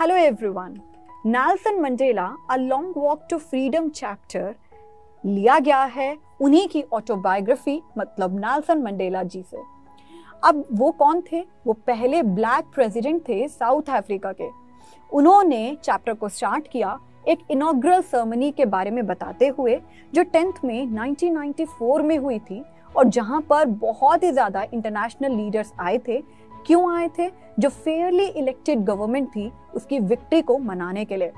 Hello everyone. Nelson Mandela, A Long Walk to Freedom chapter लिया गया है उन्हीं की ऑटोबायोग्राफी मतलब नेल्सन मंडेला जी से। अब वो कौन थे? वो पहले ब्लैक प्रेसिडेंट थे साउथ अफ्रीका के। उन्होंने चैप्टर को स्टार्ट किया एक इनॉग्रल सेरेमनी के बारे में बताते हुए जो 10th में 1994 में हुई थी और जहां पर बहुत ही ज़्यादा इंटरनेशनल लीडर्स आए थे। क्यों आए थे? जो फेयरली इलेक्टेड गवर्नमेंट थी उसकी विक्ट्री को मनाने के लिए।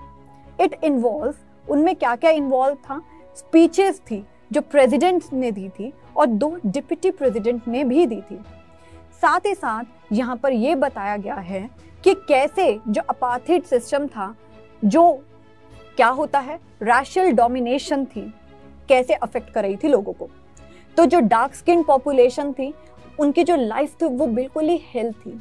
इट इन्वॉल्व, उनमें क्या क्या इन्वॉल्व था? स्पीचेस थी जो प्रेसिडेंट ने दी थी और 2 डिप्टी प्रेसिडेंट ने भी दी थी। साथ ही साथ यहाँ पर ये बताया गया है कि कैसे जो अपार्थाइड सिस्टम था, जो क्या होता है रैशल डोमिनेशन थी, कैसे अफेक्ट कर रही थी लोगों को। तो जो डार्क स्किन पॉपुलेशन थी उनकी जो लाइफ थी वो बिल्कुल ही हेल थी,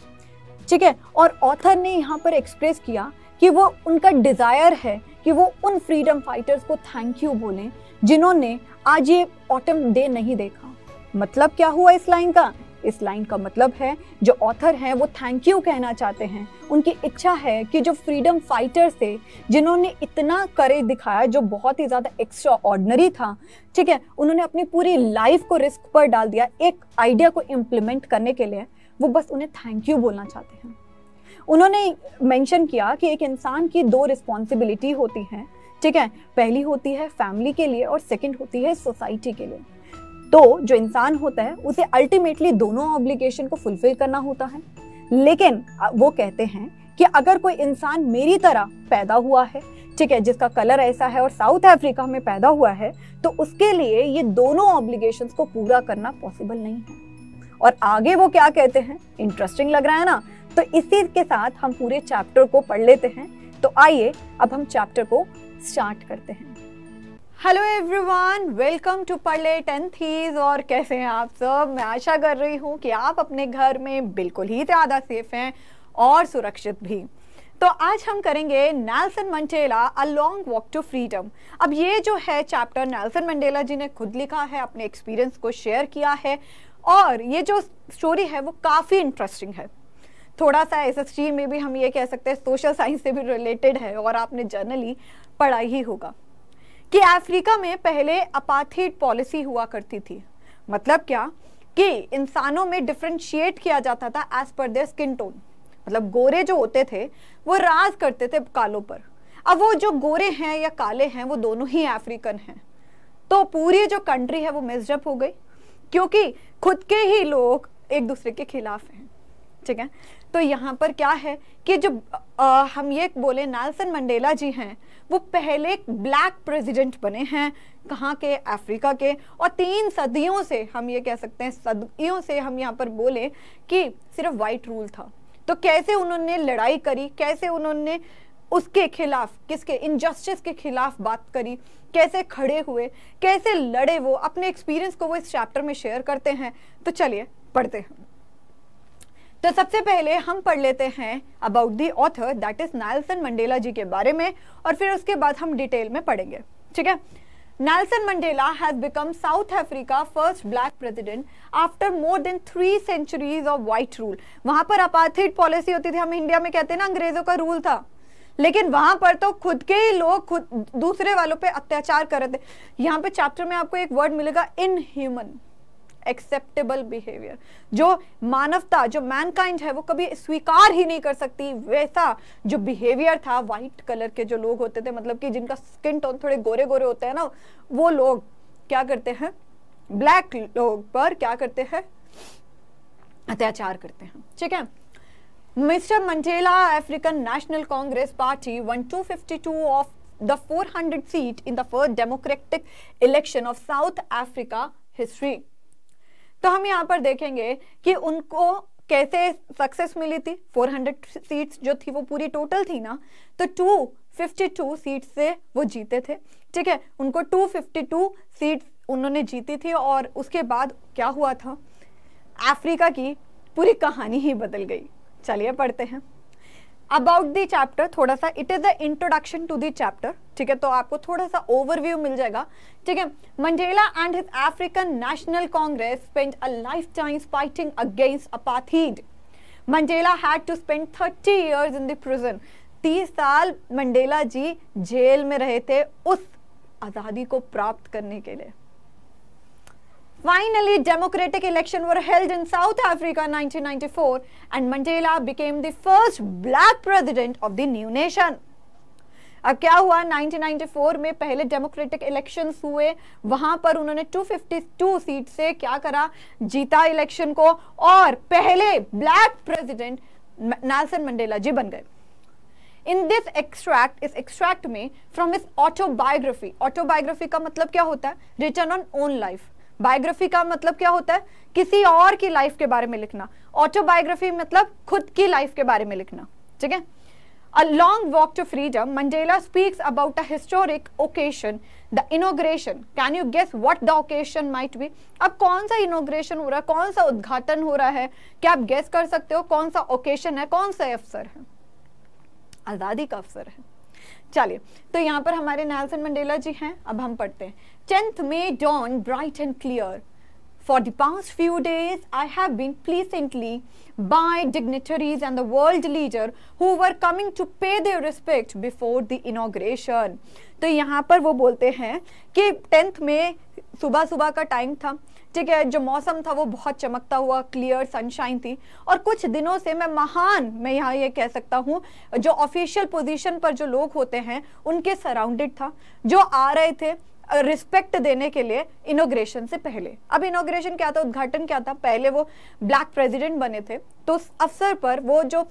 ठीक है। और ऑथर ने यहाँ पर एक्सप्रेस किया कि वो उनका डिज़ायर है कि वो उन फ्रीडम फाइटर्स को थैंक यू बोलें जिन्होंने आज ये ऑटम डे नहीं देखा। मतलब क्या हुआ इस लाइन का? इस लाइन का मतलब है जो ऑथर हैं वो थैंक यू कहना चाहते हैं। उनकी इच्छा है कि जो फ्रीडम फाइटर्स थे जिन्होंने इतना करेज दिखाया जो बहुत ही ज़्यादा एक्स्ट्रा ऑर्डनरी था, ठीक है, उन्होंने अपनी पूरी लाइफ को रिस्क पर डाल दिया एक आइडिया को इम्प्लीमेंट करने के लिए, वो बस उन्हें थैंक यू बोलना चाहते हैं। उन्होंने मेंशन किया कि एक इंसान की 2 रिस्पॉन्सिबिलिटी होती हैं, ठीक है। पहली होती है फैमिली के लिए और सेकंड होती है सोसाइटी के लिए। तो जो इंसान होता है उसे अल्टीमेटली दोनों ऑब्लिगेशन को फुलफिल करना होता है। लेकिन वो कहते हैं कि अगर कोई इंसान मेरी तरह पैदा हुआ है, ठीक है, जिसका कलर ऐसा है और साउथ अफ्रीका में पैदा हुआ है, तो उसके लिए ये दोनों ऑब्लिगेशंस को पूरा करना पॉसिबल नहीं है। और आगे वो क्या कहते हैं, इंटरेस्टिंग लग रहा है ना? तो इसी के साथ हम पूरे चैप्टर को पढ़ लेते हैं। तो आइए अब हम चैप्टर को स्टार्ट करते हैं। हेलो एवरीवन, वेलकम टू पढ़ले टेंथीज। और कैसे हैं आप सब? मैं आशा कर रही हूँ कि आप अपने घर में बिल्कुल ही ज़्यादा सेफ हैं और सुरक्षित भी। तो आज हम करेंगे Nelson Mandela a long walk to freedom. अब ये जो है चैप्टर नेल्सन मंडेला जी ने खुद लिखा है, अपने एक्सपीरियंस को शेयर किया है और ये जो स्टोरी है वो काफ़ी इंटरेस्टिंग है। थोड़ा सा एसएसटी में भी हम ये कह सकते हैं सोशल साइंस से भी रिलेटेड है और आपने जनरली पढ़ा ही होगा कि अफ्रीका में पहले अपार्थाइड पॉलिसी हुआ करती थी। मतलब क्या कि इंसानों में डिफ्रेंशिएट किया जाता था as per their skin tone. मतलब गोरे जो होते थे वो राज करते थे कालों पर। अब वो जो गोरे हैं या काले हैं वो दोनों ही अफ्रीकन हैं, तो पूरी जो कंट्री है वो मिक्सअप हो गई क्योंकि खुद के ही लोग एक दूसरे के खिलाफ हैं, ठीक है। तो यहाँ पर क्या है कि जो हम ये बोले नेल्सन मंडेला जी हैं वो पहले ब्लैक प्रेसिडेंट बने हैं, कहाँ के? अफ्रीका के। और 3 सदियों से हम ये कह सकते हैं, सदियों से हम यहाँ पर बोले कि सिर्फ वाइट रूल था। तो कैसे उन्होंने लड़ाई करी, कैसे उन्होंने उसके खिलाफ, किसके? इनजस्टिस के खिलाफ बात करी, कैसे खड़े हुए, कैसे लड़े, वो अपने एक्सपीरियंस को वो इस चैप्टर में शेयर करते हैं। तो चलिए पढ़ते हैं। तो सबसे पहले हम पढ़ लेते हैं about the author, that is Nelson Mandela ji के बारे में, और फिर उसके बाद हम डिटेल में पढ़ेंगे, ठीक है। Nelson Mandela has become South Africa first black president after more than 3 centuries of white rule. वहां पर अपार्थाइड पॉलिसी होती थी, हम इंडिया में कहते हैं ना अंग्रेजों का रूल था, लेकिन वहां पर तो खुद के ही लोग खुद दूसरे वालों पर अत्याचार कर रहे थे। यहाँ पे चैप्टर में आपको एक वर्ड मिलेगा, इनह्यूमन एक्सेप्टेबल बिहेवियर, जो मानवता, जो मैनकाइंड है वो कभी स्वीकार ही नहीं कर सकती, वैसा जो बिहेवियर था वाइट कलर के जो लोग होते थे, मतलब कि जिनका स्किन टोन थोड़े गोरे गोरे होते हैं ना, वो लोग क्या करते हैं, ब्लैक लोग पर क्या करते हैं, अत्याचार करते हैं, ठीक है। Mister Mandela African national Congress party won 252 of the 400 seat in the first democratic election of South Africa history. तो हम यहाँ पर देखेंगे कि उनको कैसे सक्सेस मिली थी। 400 सीट्स जो थी वो पूरी टोटल थी ना, तो 252 सीट्स से वो जीते थे, ठीक है। उनको 252 सीट्स उन्होंने जीती थी और उसके बाद क्या हुआ था, अफ्रीका की पूरी कहानी ही बदल गई। चलिए पढ़ते हैं अबाउट दी चैप्टर। थोड़ा सा it is the introduction to the chapter, ठीक है, तो आपको थोड़ा सा ओवरव्यू मिल जाएगा, ठीक है। Mandela and his African national Congress spend a life time fighting against apartheid. Mandela had to spend 30 years in the prison. 30 साल मंडेला जी जेल में रहे थे उस आजादी को प्राप्त करने के लिए। Finally, democratic elections were held in South Africa in 1994 and Mandela became the first black president of the new nation. अब क्या हुआ 1994 में पहले डेमोक्रेटिक इलेक्शंस हुए, वहां पर उन्होंने 252 सीट से क्या करा, जीता इलेक्शन को और पहले black president Nelson Mandela ji बन गए। इन दिस एक्सट्रैक्ट, इस एक्सट्रैक्ट में फ्रॉम हिज ऑटोबायोग्राफी, ऑटोबायोग्राफी का मतलब क्या होता है, return on own life. Biography का मतलब क्या होता है, किसी और की लाइफ के बारे में लिखना। ऑटोबायोग्राफी मतलब खुद की लाइफ के बारे में लिखना, ठीक है। A long walk to freedom, Mandela speaks about a historic occasion, the inauguration. Can you guess what the occasion might be? अब कौन सा इनोग्रेशन हो रहा है, कौन सा उद्घाटन हो रहा है, क्या आप गेस कर सकते हो कौन सा ओकेशन है, कौन सा अवसर है? आज़ादी का अवसर है। चलिए, तो यहाँ पर हमारे नेल्सन मंडेला जी हैं। अब हम पढ़ते हैं, 10th May dawned bright and clear. For the past few days, I have been pleasantly by dignitaries and the world leader who were coming to pay their respect before the inauguration. तो यहाँ पर वो बोलते हैं कि 10th में सुबह सुबह का टाइम था, ठीक है, जो मौसम था वो बहुत चमकता हुआ, क्लियर सनशाइन थी, और कुछ दिनों से मैं महान, मैं यहाँ ये कह सकता हूँ, जो ऑफिशियल पोजीशन पर जो लोग होते हैं उनके सराउंडेड था, जो आ रहे थे रिस्पेक्ट देने के लिए इनोग्रेशन से पहले। अब इनोग्रेशन क्या था, उद्घाटन क्या था, पहले वो ब्लैक प्रेसिडेंट बने थे, तो उस अवसर पर वो जो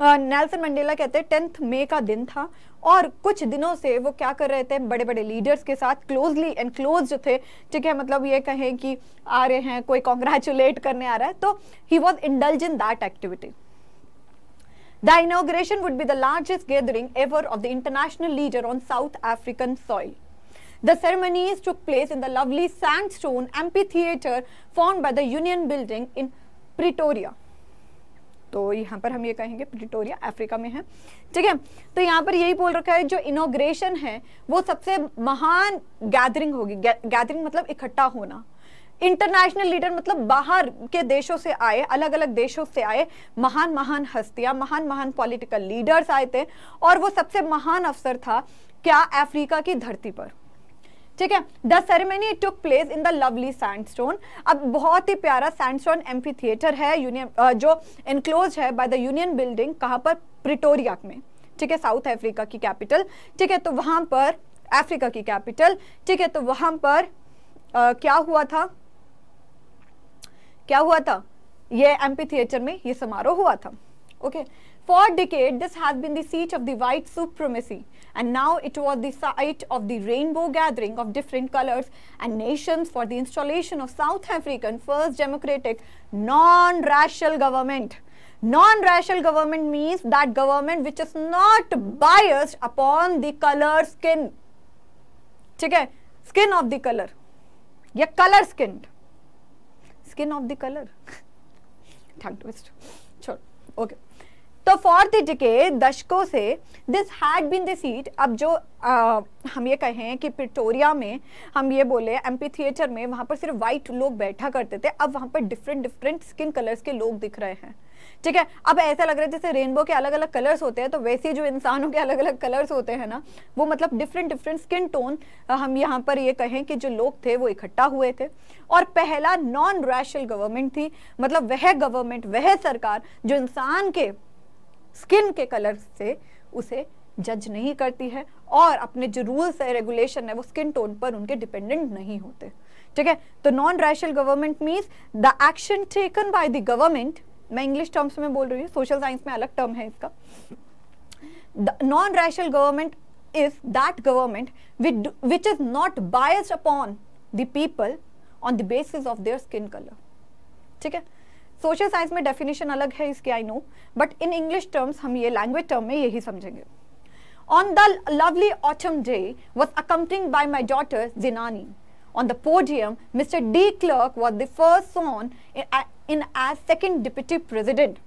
नेल्सन मंडेला कहते हैं 10th मई का दिन था और कुछ दिनों से वो क्या कर रहे थे, बड़े बड़े लीडर्स के साथ क्लोजली एनक्लोज थे, ठीक है, मतलब ये कहें कि आ रहे हैं, कोई कॉन्ग्रेचुलेट करने आ रहा है, तो he was indulge in that activity. The inauguration would be the largest gathering ever of the international leader on South African soil. The ceremonies took place in the lovely sandstone amphitheater formed by the Union Building in Pretoria. तो यहाँ पर हम ये कहेंगे Pretoria Africa में है, ठीक है। तो यहाँ पर यही बोल रखा है जो इनोग्रेशन है वो सबसे महान गैदरिंग होगी। गैदरिंग मतलब इकट्ठा होना। इंटरनेशनल लीडर मतलब बाहर के देशों से आए, अलग अलग देशों से आए महान महान हस्तियाँ, महान महान पॉलिटिकल लीडर्स आए थे और वो सबसे महान अवसर था क्या, अफ्रीका की धरती पर, ठीक है। The ceremony took place in the lovely sandstone. अब बहुत ही प्यारा सैंडस्टोन एम्फी थिएटर है, यूनियन जो एनक्लोज है बाय द यूनियन बिल्डिंग, कहाँ पर, प्रिटोरिया में, ठीक है, साउथ अफ्रीका की कैपिटल, ठीक है। तो वहाँ पर अफ्रीका की कैपिटल, ठीक है, तो वहाँ पर क्या हुआ था, क्या हुआ था, ये एम्फी थिएटर में ये समारोह हुआ था, okay. For decades, this has been the seat of the white supremacy, and now it was the site of the rainbow gathering of different colors and nations for the installation of South African first democratic, non-racial government. Non-racial government means that government which is not biased upon the color skin. ठीक है, skin of the color, या color skinned, skin of the color. Tongue twist. छोड़, okay. तो for the decade, दशकों से, this had been the seat, अब जो हम ये कहें कि प्रिटोरिया में, हम ये बोले एम्फी थिएटर में, वहाँ पर सिर्फ वाइट लोग बैठा करते थे, अब वहाँ पर डिफरेंट डिफरेंट स्किन कलर्स के लोग दिख रहे हैं, ठीक है। अब ऐसा लग रहा है जैसे रेनबो के अलग अलग कलर्स होते हैं, तो वैसे जो इंसानों के अलग अलग कलर्स होते हैं ना, वो मतलब डिफरेंट डिफरेंट स्किन टोन, हम यहाँ पर ये कहें कि जो लोग थे वो इकट्ठा हुए थे और पहला नॉन रैशल गवर्नमेंट थी, मतलब वह गवर्नमेंट, वह सरकार जो इंसान के स्किन के कलर से उसे जज नहीं करती है और अपने जो रूल्स है, रेगुलेशन है, वो स्किन टोन पर उनके डिपेंडेंट नहीं होते, ठीक है। तो non racial government means the action taken by the government, मैं इंग्लिश टर्म्स में बोल रही हूँ, सोशल साइंस में अलग टर्म है इसका। The non racial government is that government which is not biased upon the people on the basis of their skin colour, ठीक है। सोशल साइंस में डेफिनेशन अलग है इसकी, I know, but in English terms हम ये लैंग्वेज टर्म में यही समझेंगे। On the lovely autumn day was accompanied by my daughter जिनानी। On the podium mister de Klerk was the first sun in as second deputy president.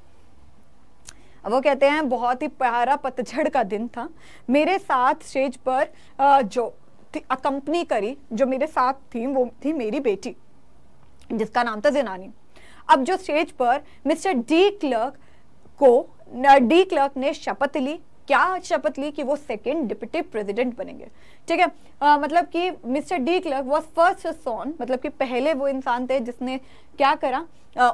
वो कहते हैं बहुत ही प्यारा पतझड़ का दिन था, मेरे साथ स्टेज पर जो अकम्पनी करी, जो मेरे साथ थी वो थी मेरी बेटी जिसका नाम था जिनानी। अब जो स्टेज पर मिस्टर डी क्लर्क ने शपथ ली, क्या शपथ ली कि वो सेकंड डिप्टी प्रेसिडेंट बनेंगे, ठीक है। मतलब कि mister de Klerk was first sworn, मतलब कि पहले वो इंसान थे जिसने क्या करा,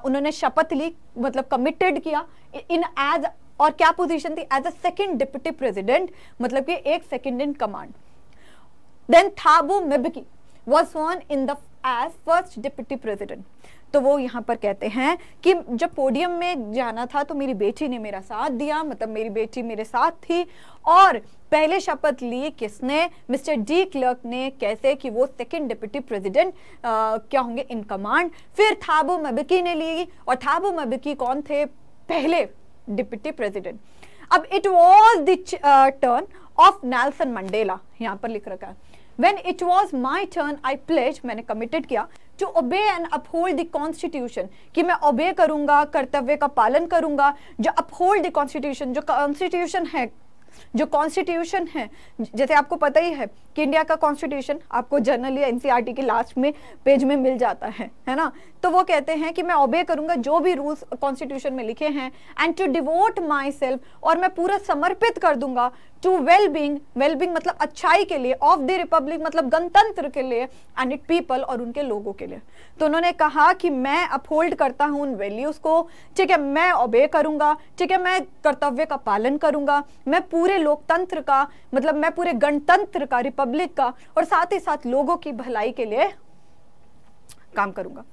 उन्होंने शपथ ली, मतलब कमिटेड किया इन एज, और क्या पोजीशन थी, as a second deputy president, मतलब कि एक second in command. Then Thabo Mbeki was sworn in the as first deputy president. तो वो यहाँ पर कहते हैं कि जब पोडियम में जाना था तो मेरी बेटी ने मेरा साथ दिया, मतलब मेरी बेटी मेरे साथ थी, और पहले शपथ ली किसने, मिस्टर डी क्लर्क ने, कैसे कि वो सेकंड डिप्टी प्रेसिडेंट क्या होंगे इन कमांड। फिर थाबो म्बेकी ने ली, और थाबो म्बेकी कौन थे, पहले डिप्टी प्रेसिडेंट। अब it was the turn of Nelson Mandela, यहाँ पर लिख रखा है, When it was my turn, I pledged, मैंने committed किया, to obey and uphold the Constitution, कि मैं obey करूँगा, कर्तव्य का पालन करूँगा, जो uphold the Constitution, जो Constitution है, जो कॉन्स्टिट्यूशन है, जैसे आपको पता ही है कि इंडिया का कॉन्स्टिट्यूशन आपको जनरली एनसीईआरटी के लास्ट में पेज में मिल जाता है ना। तो वो कहते हैं कि मैं ओबे करूंगा जो भी रूल्स कॉन्स्टिट्यूशन में लिखे हैं, and to devote myself, और मैं पूरा समर्पित कर दूंगा, टू वेलबींग, वेलबींग मतलब अच्छाई के लिए, ऑफ द रिपब्लिक मतलब गणतंत्र के लिए, एंड इट पीपल और उनके लोगों के लिए। तो उन्होंने कहा कि मैं अपहोल्ड करता हूँ उन वैल्यूज को, ठीक है, मैं ओबे करूंगा, ठीक है, मैं कर्तव्य का पालन करूंगा, मैं पूरे लोकतंत्र का, मतलब मैं पूरे गणतंत्र का, रिपब्लिक का, और साथ ही साथ लोगों की भलाई के लिए काम करूंगा,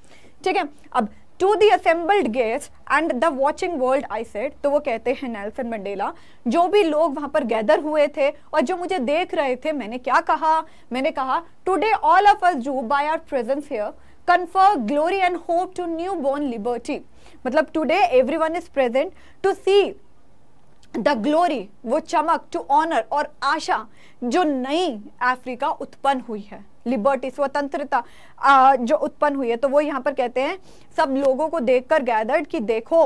ठीक है। अब to the assembled guest and the watching world I said, तो वो कहते हैं नेल्सन मंडेला, जो भी लोग वहां पर गैदर हुए थे और जो मुझे देख रहे थे, मैंने क्या कहा, मैंने कहा, today all of us do by our presence here confer glory and hope to newborn liberty, मतलब today everyone is present to see the glory, वो चमक, टू ऑनर और आशा जो नई अफ्रीका उत्पन्न हुई है, लिबर्टी स्वतंत्रता जो उत्पन्न हुई है। तो वो यहाँ पर कहते हैं सब लोगों को देखकर गैदर्ड कि देखो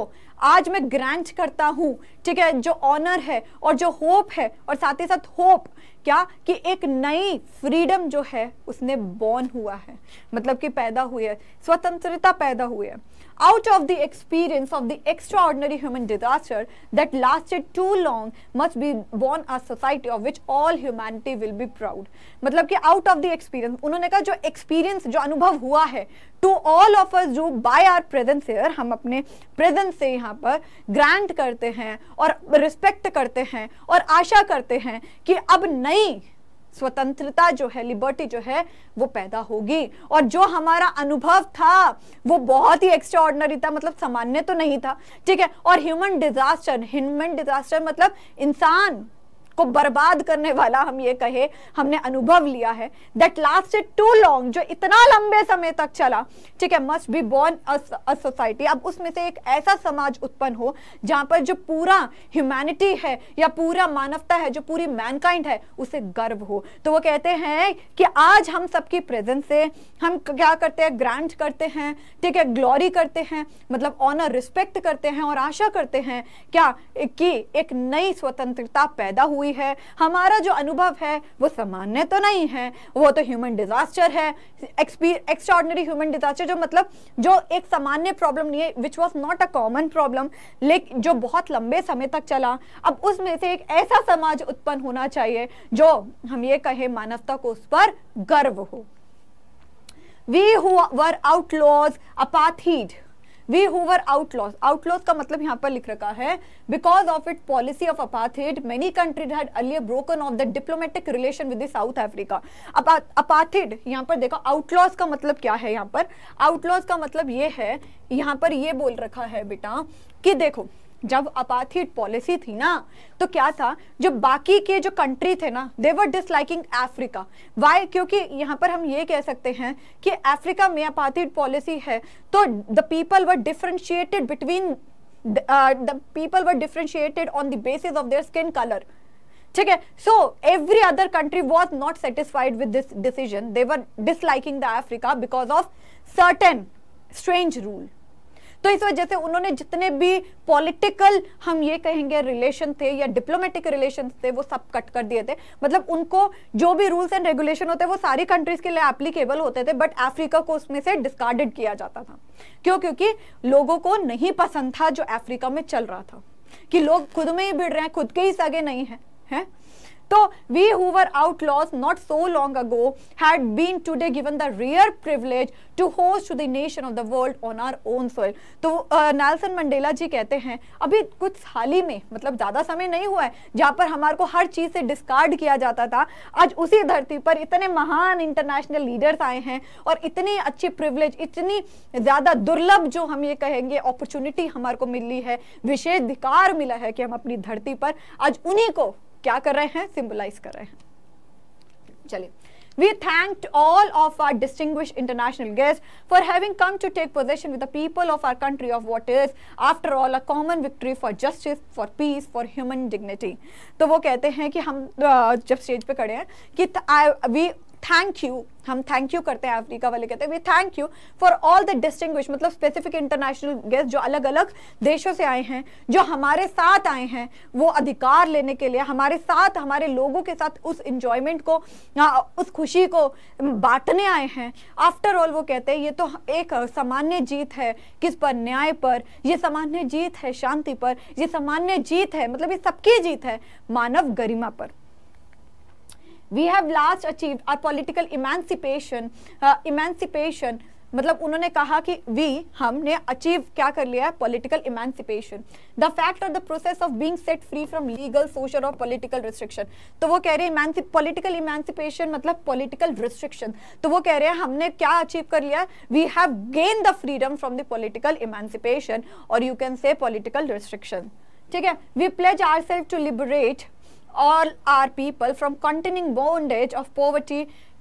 आज मैं ग्रांट करता हूँ, ठीक है, जो ऑनर है और जो होप है, और साथ ही साथ होप क्या कि एक नई फ्रीडम जो है उसने बॉर्न हुआ है, मतलब कि पैदा हुई है, स्वतंत्रता पैदा हुई है। Out of the experience of the extraordinary human disaster that lasted too long must be born a society of which all humanity will be proud, मतलब कि out of the experience, उन्होंने कहा जो experience, जो अनुभव हुआ है, to all of us जो by our presence here, हम अपने presence से यहाँ पर grant करते हैं और respect करते हैं और आशा करते हैं कि अब नई स्वतंत्रता जो है, लिबर्टी जो है, वो पैदा होगी, और जो हमारा अनुभव था वो बहुत ही एक्स्ट्राऑर्डिनरी था, मतलब सामान्य तो नहीं था, ठीक है, और ह्यूमन डिजास्टर मतलब इंसान को बर्बाद करने वाला, हम ये कहे, हमने अनुभव लिया है, दैट लास्टेड टू लॉन्ग, जो इतना लंबे समय तक चला, ठीक है, must be born a society, अब उसमें से एक ऐसा समाज उत्पन्न हो जहां पर जो पूरा ह्यूमैनिटी है या पूरा मानवता है, जो पूरी मैनकाइंड है, उसे गर्व हो। तो वो कहते हैं कि आज हम सबकी प्रेजेंस से हम क्या करते हैं, ग्रांट करते हैं, ठीक है, ग्लोरी करते हैं, मतलब ऑनर, रिस्पेक्ट करते हैं और आशा करते हैं क्या कि एक नई स्वतंत्रता पैदा हुई है। हमारा जो अनुभव है वो सामान्य तो नहीं है, वो तो ह्यूमन डिजास्टर है, एक्स्ट्राऑर्डिनरी ह्यूमन डिजास्टर, जो मतलब जो एक सामान्य प्रॉब्लम नहीं है, which was not a common problem, लेकिन जो बहुत लंबे समय तक चला। अब उसमें से एक ऐसा समाज उत्पन्न होना चाहिए जो हम ये कहे मानवता को उस पर गर्व हो। We who were outlaws apartheid, we who were outlaws, outlaws का मतलब यहाँ पर लिख रखा है, because of it policy of apartheid many countries had earlier broken off the diplomatic relation with the South Africa. Apartheid यहाँ पर देखो, आउटलॉज का मतलब क्या है, यहाँ पर आउटलॉज का मतलब ये है, यहाँ पर ये बोल रखा है बेटा कि देखो जब अपार्थाइड पॉलिसी थी ना, तो क्या था, जो बाकी के जो कंट्री थे ना, they were disliking Africa, why, क्योंकि यहाँ पर हम ये कह सकते हैं कि अफ्रीका में अपार्थाइड पॉलिसी है, तो the people were differentiated between the people were differentiated on the basis of their skin colour, ठीक है। So every other country was not satisfied with this decision, they were disliking the Africa because of certain strange rule. तो इस वजह से उन्होंने जितने भी political, हम ये कहेंगे रिलेशन थे या डिप्लोमेटिक रिलेशन थे, वो सब कट कर दिए थे, मतलब उनको जो भी रूल्स एंड रेगुलेशन होते वो सारी कंट्रीज के लिए एप्लीकेबल होते थे, बट अफ्रीका को उसमें से डिस्कार्डेड किया जाता था, क्योंकि लोगों को नहीं पसंद था जो अफ्रीका में चल रहा था। कि लोग खुद में ही भिड़ रहे हैं, खुद के ही सगे नहीं हैं, हैं? So we who were outlaws not so long ago had been today given the rare privilege to host to the nation of the world on our own soil. तो नेल्सन मंडेला जी कहते हैं अभी कुछ हाल ही में, मतलब ज़्यादा समय नहीं हुआ है, जहाँ पर हमारे को हर चीज़ से डिस्कार्ड किया जाता था, आज उसी धरती पर इतने महान इंटरनेशनल लीडर्स आए हैं और इतनी अच्छी प्रिविलेज, इतनी ज़्यादा दुर्लभ जो हम ये कहेंगे अपॉर्चुनिटी हमारे को मिली है, विशेष अधिकार मिला है कि हम अपनी धरती पर आज उन्हीं को क्या कर रहे हैं, सिंबलाइज कर रहे हैं. चलिए, we thanked all of our distinguished international guests for having come to take possession with the people of our country of what is, after all, a common victory for justice, for peace, for human dignity. तो वो कहते हैं कि हम जब stage पे खड़े हैं कि we thank you, हम थैंक यू करते हैं, अफ्रीका वाले कहते हैं we thank you for all the distinguish, मतलब स्पेसिफिक इंटरनेशनल गेस्ट जो अलग अलग देशों से आए हैं, जो हमारे साथ आए हैं वो अधिकार लेने के लिए, हमारे साथ, हमारे लोगों के साथ उस इंजॉयमेंट को, उस खुशी को बांटने आए हैं. आफ्टर ऑल वो कहते हैं ये तो एक सामान्य जीत है, किस पर, न्याय पर, ये सामान्य जीत है शांति पर, ये सामान्य जीत है, मतलब ये सबकी जीत है मानव गरिमा पर. We have last achieved our political emancipation, मतलब उन्होंने कहा कि हमने अचीव क्या कर लिया है, पॉलिटिकल इमेंसिपेशन, द फैक्ट और the process of being set free from legal, social और पॉलिटिकल रिस्ट्रिक्शन. तो वो कह रहे हैं पॉलिटिकल इमेंसिपेशन मतलब पॉलिटिकल रिस्ट्रिक्शन. तो वो कह रहे हैं हमने क्या अचीव कर लिया, we have gain the freedom from the political emancipation और you can say political restriction. ठीक है, we pledge ourselves to liberate all our people from continuing bondage of poverty,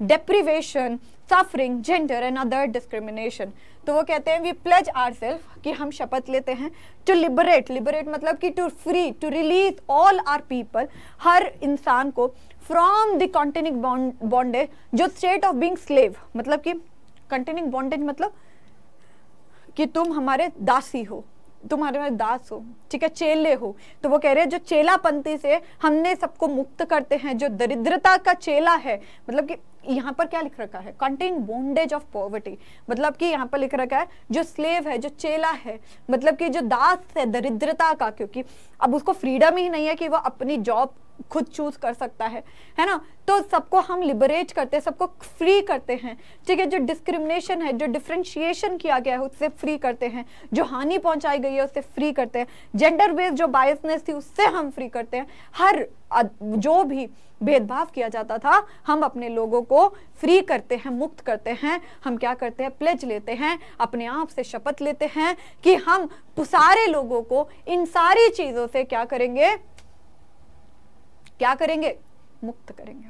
deprivation, suffering, gender and other discrimination. तो वो कहते हैं we pledge ourselves कि हम शपथ लेते हैं to liberate, liberate मतलब कि to free, to release all our people, हर इंसान को from the continuing bondage, जो state of being slave, मतलब कि continuing bondage मतलब कि तुम हमारे दासी हो, तुम्हारे दास हो, ठीक है, चेले हो. तो वो कह रहे हैं जो चेलापंथी से हमने सबको मुक्त करते हैं, जो दरिद्रता का चेला है, मतलब कि यहाँ पर क्या लिख रखा है, कंटेन बॉन्डेज ऑफ पॉवर्टी, मतलब कि यहाँ पर लिख रखा है जो स्लेव है, जो चेला है, मतलब कि जो दास है दरिद्रता का, क्योंकि अब उसको फ्रीडम ही नहीं है कि वो अपनी जॉब खुद चूज कर सकता है ना. तो सबको हम लिबरेट करते हैं, सबको फ्री करते हैं, ठीक है, जो डिस्क्रिमिनेशन है, जो डिफ्रेंशिएशन किया गया है उससे फ्री करते हैं, जो हानि पहुंचाई गई है उससे फ्री करते हैं, जेंडर बेस्ड जो बायसनेस थी उससे हम फ्री करते हैं, हर जो भी भेदभाव किया जाता था हम अपने लोगों को फ्री करते हैं, मुक्त करते हैं. हम क्या करते हैं, प्लेज लेते हैं, अपने आप से शपथ लेते हैं कि हम सारे लोगों को इन सारी चीज़ों से क्या करेंगे, मुक्त करेंगे.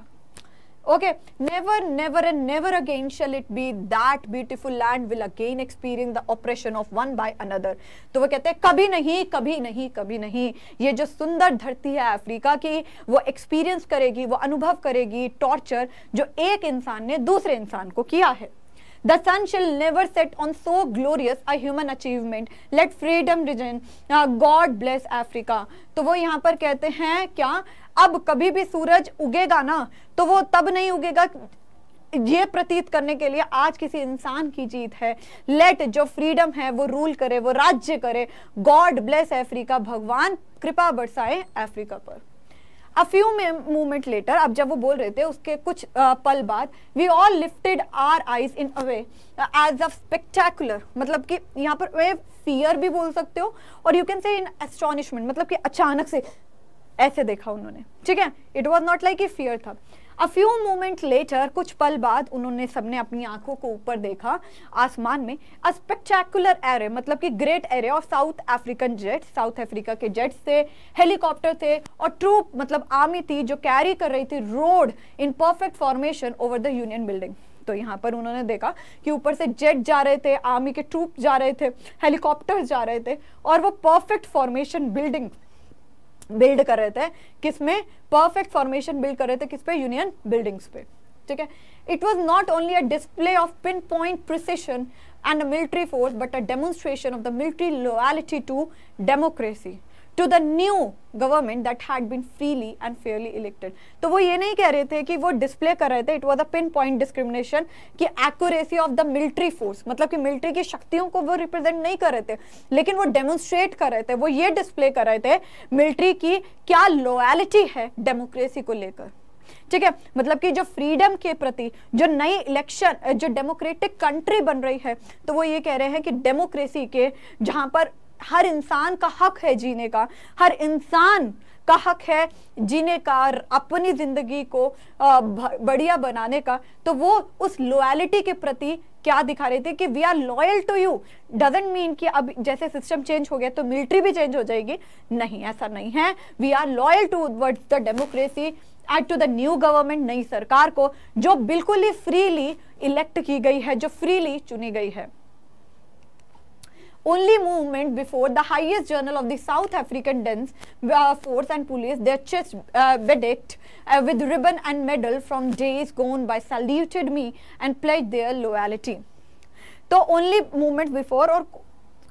Okay, never, never and never again shall it be that beautiful land will again experience the oppression of one by another. तो वो कहते हैं कभी नहीं, कभी नहीं, कभी नहीं ये जो सुंदर धरती है अफ्रीका की वो एक्सपीरियंस करेगी, वो अनुभव करेगी टॉर्चर जो एक इंसान ने दूसरे इंसान को किया है. The sun shall never set on so glorious a human achievement. Let freedom reign. God bless Africa. तो वो यहाँ पर कहते हैं क्या, अब कभी भी सूरज उगेगा ना तो वो तब नहीं उगेगा ये प्रतीत करने के लिए आज किसी इंसान की जीत है. लेट जो फ्रीडम है वो रूल करे, वो राज्य करे. God bless Africa. भगवान कृपा बरसाए अफ्रीका पर. A few moments later, अब जब वो बोल रहे थे उसके कुछ पल बाद, we all lifted our eyes in a way as of spectacular, मतलब कि यहाँ पर वे fear भी बोल सकते हो और you can say in astonishment, मतलब कि अचानक से ऐसे देखा उन्होंने, ठीक है, it was not like a fear था. A few moments later, कुछ पल बाद उन्होंने सबने अपनी आंखों को ऊपर देखा आसमान में. A spectacular array, मतलब कि great array of South African jets, South Africa के जेट्स थे, हेलीकॉप्टर थे और ट्रूप मतलब आर्मी थी जो कैरी कर रही थी road in perfect formation over the union building. तो यहाँ पर उन्होंने देखा कि ऊपर से जेट जा रहे थे, आर्मी के ट्रूप जा रहे थे, हेलीकॉप्टर्स जा रहे थे और वो परफेक्ट फॉर्मेशन बिल्डिंग बिल्ड कर रहे थे. किसमें? परफेक्ट फॉर्मेशन बिल्ड कर रहे थे. किस पे? यूनियन बिल्डिंग्स पे, ठीक है. It was not only a display of pin point precision and a military force but a demonstration of the military loyalty to democracy. to the new government that had been freely and fairly elected. तो वो ये नहीं कह रहे थे कि वो display कर रहे थे, it was a pin point discrimination, कि accuracy of the military force, मतलब कि मिलिट्री की शक्तियों को वो रिप्रेजेंट नहीं कर रहे थे, लेकिन वो डेमोन्स्ट्रेट कर रहे थे, वो ये डिस्प्ले कर रहे थे मिलिट्री की क्या लॉयलिटी है डेमोक्रेसी को लेकर. ठीक है, मतलब कि जो फ्रीडम के प्रति जो नई इलेक्शन, जो डेमोक्रेटिक कंट्री बन रही है, तो वो ये कह रहे हैं कि डेमोक्रेसी के जहां पर हर इंसान का हक है जीने का, हर इंसान का हक है जीने का और अपनी जिंदगी को बढ़िया बनाने का, तो वो उस लॉयलिटी के प्रति क्या दिखा रहे थे कि we are loyal to you. Doesn't mean कि अब जैसे सिस्टम चेंज हो गया तो मिलिट्री भी चेंज हो जाएगी, नहीं, ऐसा नहीं है. We are loyal towards the democracy and to the new government, नई सरकार को जो बिल्कुल ही फ्रीली इलेक्ट की गई है, जो फ्रीली चुनी गई है. Only movement before the highest general of the South African Defence Force and Police, their chest bedecked with ribbon and medal from days gone by, saluted me and pledged their loyalty. तो only movement before, और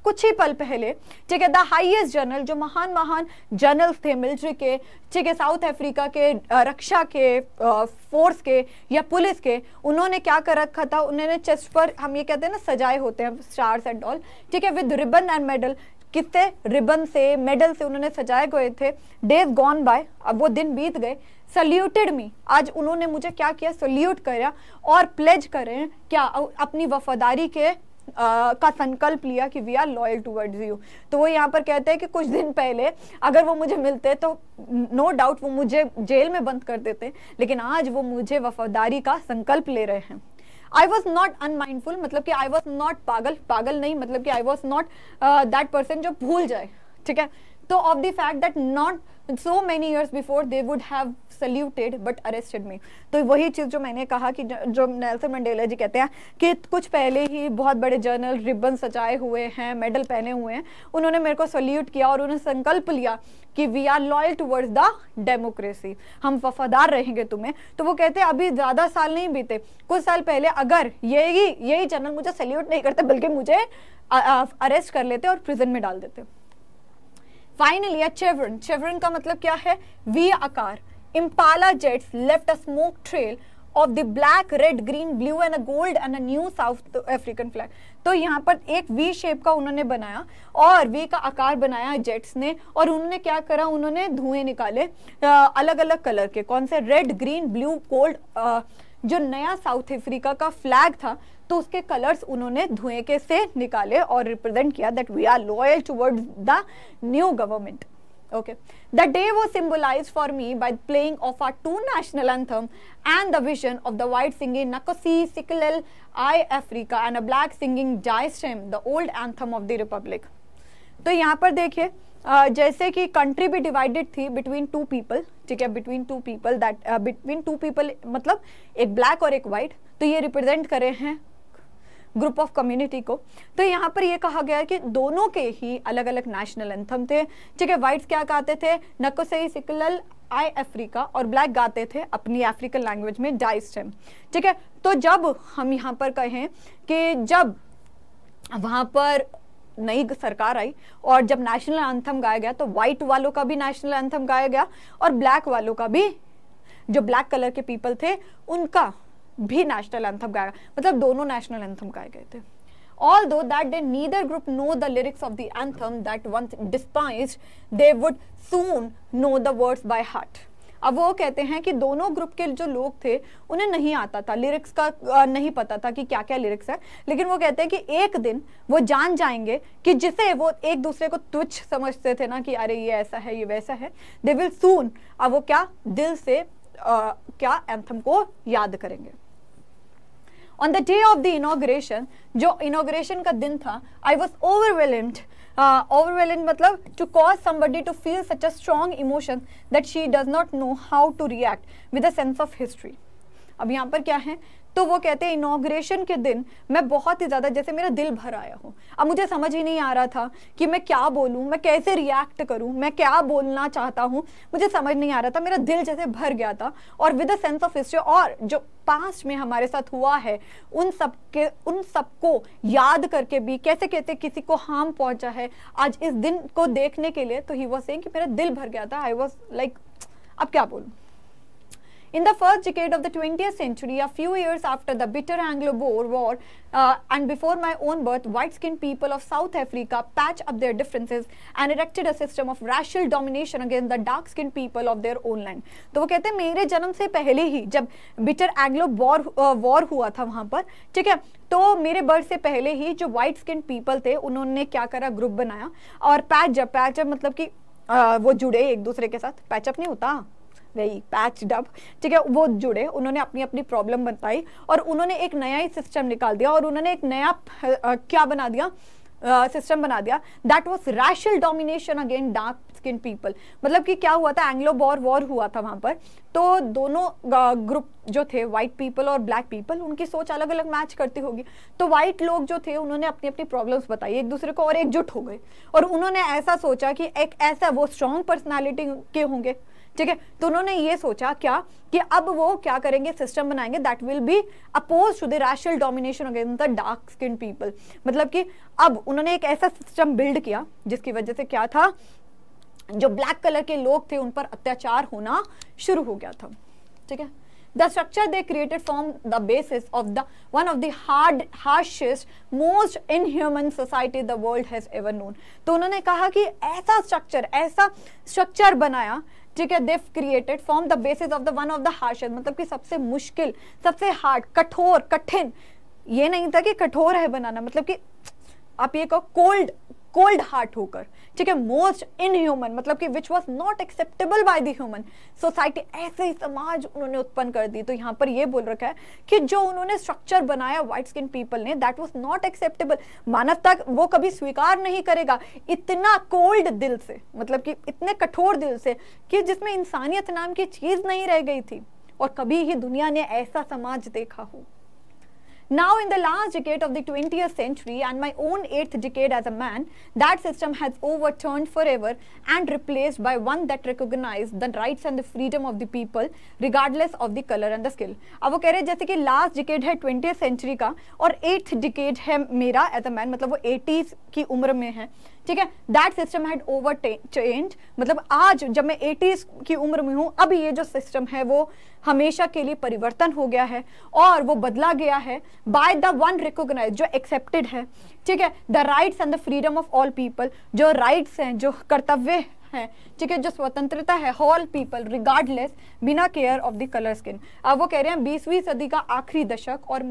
कुछ ही पल पहले, ठीक है, the highest general, जो महान महान जनरल थे मिलिट्री के, ठीक है, साउथ अफ्रीका के रक्षा के फोर्स के या पुलिस के, उन्होंने क्या कर रखा था, उन्होंने चेस्ट पर, हम ये कहते हैं ना, सजाए होते हैं स्टार्स एंड ऑल, ठीक है, विद रिबन एंड मेडल, किससे, रिबन से, मेडल से उन्होंने सजाए गए थे. डेज गॉन बाय, अब वो दिन बीत गए. सल्यूटेड मी, आज उन्होंने मुझे क्या किया, सल्यूट करा और प्लेज करें क्या, अपनी वफादारी के का संकल्प लिया कि we are loyal towards you. तो वो यहाँ पर कहते हैं कि कुछ दिन पहले अगर वो मुझे मिलते तो नो डाउट वो मुझे जेल में बंद कर देते, लेकिन आज वो मुझे वफादारी का संकल्प ले रहे हैं. आई वॉज नॉट अनमाइंडफुल, मतलब कि आई वॉज नॉट पागल, पागल नहीं, मतलब कि I was not that person जो भूल जाए, ठीक है, तो of the fact that not so many years before they would have saluted but arrested me. तो वही चीज़ जो मैंने कहा कि जो नेल्सन मंडेला जी कहते हैं कि कुछ पहले ही बहुत बड़े जनरल रिबन सजाए हुए हैं, मेडल पहने हुए हैं, उन्होंने मेरे को सल्यूट किया और उन्होंने संकल्प लिया कि we are loyal towards the democracy, हम वफादार रहेंगे तुम्हें. तो वो कहते हैं अभी ज़्यादा साल नहीं बीते, कुछ साल पहले अगर यही जनरल मुझे सल्यूट नहीं करते बल्कि मुझे अरेस्ट कर लेते और प्रिजन में डाल देते. फाइनली अ चेवरन, चेवरन का मतलब क्या है, वी आकार. Impala jets left a smoke trail of the black, red, green, blue and a gold and a new South African flag. तो यहाँ पर एक V shape का उन्होंने बनाया और V का आकार बनाया जेट्स ने, और उन्होंने क्या करा, उन्होंने धुएं निकाले अलग अलग कलर के, कौन से, रेड, ग्रीन, ब्लू, गोल्ड, जो नया साउथ अफ्रीका का फ्लैग था तो उसके कलर्स उन्होंने धुएं के से निकाले और रिप्रेजेंट किया that we are loyal towards the new government. Okay, the day was symbolized for me by the playing of our two national anthem and the vision of the white singing Nakosi Sikelel I Africa and a black singing Jai Stem, the old anthem of the republic. तो यहाँ पर देखिए जैसे कि country भी divided थी between two people, ठीक है, between two people, that between two people मतलब एक ब्लैक और एक वाइट, तो ये रिप्रेजेंट करे हैं ग्रुप ऑफ कम्युनिटी को. तो यहाँ पर ये कहा गया है कि दोनों के ही अलग अलग नेशनल एंथम थे, ठीक है, वाइट्स क्या गाते थे, नकोसेई सिकलल आई अफ्रीका, और ब्लैक गाते थे अपनी अफ्रीकन लैंग्वेज में डाई स्टेम, ठीक है. तो जब हम यहाँ पर कहें कि जब वहाँ पर नई सरकार आई और जब नेशनल एंथम गाया गया तो वाइट वालों का भी नेशनल एंथम गाया गया और ब्लैक वालों का भी, जो ब्लैक कलर के पीपल थे उनका भी नेशनल एंथम गाया, मतलब दोनों नेशनल एंथम गाए गए थे. Although that day neither group know the lyrics of the anthem that once despised, they would soon know the words by heart. अब वो कहते हैं कि दोनों ग्रुप के जो लोग थे उन्हें नहीं आता था लिरिक्स का, नहीं पता था कि क्या क्या लिरिक्स है, लेकिन वो कहते हैं कि एक दिन वो जान जाएंगे कि जिसे वो एक दूसरे को तुच्छ समझते थे ना कि अरे ये ऐसा है ये वैसा है, दे विल सून, अब वो क्या दिल से क्या एंथम को याद करेंगे. On the day of the inauguration, जो inauguration का दिन था, I was overwhelmed. Overwhelmed मतलब to cause somebody to feel such a strong emotion that she does not know how to react with a sense of history. अब यहाँ पर क्या है, तो वो कहते हैं इनॉग्रेशन के दिन मैं बहुत ही ज़्यादा जैसे मेरा दिल भर आया हूँ। अब मुझे समझ ही नहीं आ रहा था कि मैं क्या बोलूँ, मैं कैसे रिएक्ट करूँ, मैं क्या बोलना चाहता हूँ, मुझे समझ नहीं आ रहा था। मेरा दिल जैसे भर गया था और with a sense of history और जो पास्ट में हमारे साथ हुआ है उन सबको याद करके भी कैसे कैसे किसी को हार्म पहुँचा है आज इस दिन को देखने के लिए। तो ही वॉज सेइंग कि मेरा दिल भर गया था। आई वॉज लाइक अब क्या बोलूँ। In the first decade of the 20th century, a few years after the bitter Anglo-Boer War and before my own birth, white-skinned people of South Africa patched up their differences and erected a system of racial domination against the dark-skinned people of their own land. तो वो कहते हैं मेरे जन्म से पहले ही जब bitter Anglo-Boer war हुआ था वहाँ पर, ठीक है, तो मेरे बर्थ से पहले ही जो वाइट स्किन पीपल थे उन्होंने क्या करा, ग्रुप बनाया और पैच अप मतलब कि वो जुड़े एक दूसरे के साथ। पैचअप नहीं होता, वही पैच डब, ठीक है, वो जुड़े, उन्होंने अपनी अपनी प्रॉब्लम बताई और उन्होंने एक नया ही सिस्टम निकाल दिया और उन्होंने एक नया क्या बना दिया, सिस्टम बना दिया that was racial domination again dark skin people. मतलब कि क्या हुआ था, एंग्लो बोर वॉर हुआ था वहाँ पर, तो दोनों ग्रुप जो थे वाइट पीपल और ब्लैक पीपल, उनकी सोच अलग अलग मैच करती होगी। तो वाइट लोग जो थे उन्होंने अपनी अपनी प्रॉब्लम्स बताई एक दूसरे को और एकजुट हो गए और उन्होंने ऐसा सोचा कि एक ऐसा वो स्ट्रॉन्ग पर्सनैलिटी के होंगे, ठीक है, तो उन्होंने ये सोचा क्या कि अब वो क्या करेंगे, सिस्टम बनाएंगे that will be oppose to the racial domination against the dark skin people. मतलब कि अब उन्होंने एक ऐसा सिस्टम बिल्ड किया जिसकी वजह से क्या था, जो ब्लैक कलर के लोग थे उन पर अत्याचार होना शुरू हो गया था, ठीक है। The structure they created formed the basis of the one of the harshest, most inhuman society the world has ever known. तो उन्होंने कहा कि ऐसा स्ट्रक्चर बनाया, ठीक है, they've created formed the basis of the one of the harshest, मतलब कि सबसे मुश्किल, सबसे हार्ड, कठोर, कठिन, ये नहीं था कि कठोर है बनाना, मतलब कि आप ये कहो कोल्ड हार्ट होकर, ठीक है, मोस्ट इनह्यूमन मतलब कि which was not acceptable by the human society, ऐसे ही समाज उन्होंने उत्पन्न कर दी। तो यहाँ पर ये बोल रखा है कि जो उन्होंने स्ट्रक्चर बनाया व्हाइट स्किन पीपल ने, दैट वॉज नॉट एक्सेप्टेबल, मानवता वो कभी स्वीकार नहीं करेगा इतना कोल्ड दिल से, मतलब कि इतने कठोर दिल से कि जिसमें इंसानियत नाम की चीज़ नहीं रह गई थी और कभी ही दुनिया ने ऐसा समाज देखा हो। Now in the last decade of the 20th century and my own 8th decade as a man, that system has overturned forever and replaced by one that recognizes the rights and the freedom of the people regardless of the color and the skill. अब वो कह रहे हैं जैसे कि last decade है 20th century का और 8th decade है मेरा as a man, मतलब वो 80s की उम्र में है, ठीक है, दैट सिस्टम हैड ओवरटेन्ड, मतलब आज जब मैं 80s की उम्र में हूँ अब ये जो सिस्टम है वो हमेशा के लिए परिवर्तन हो गया है और वो बदला गया है बाय द वन रिकॉग्नाइज जो एक्सेप्टेड है, ठीक है, the rights and the freedom of all people, जो राइट्स हैं, जो कर्तव्य हैं, ठीक है, जो स्वतंत्रता है ऑल पीपल रिगार्डलेस बिना care of the colour skin. अब वो कह रहे हैं 20वीं सदी का आखिरी दशक और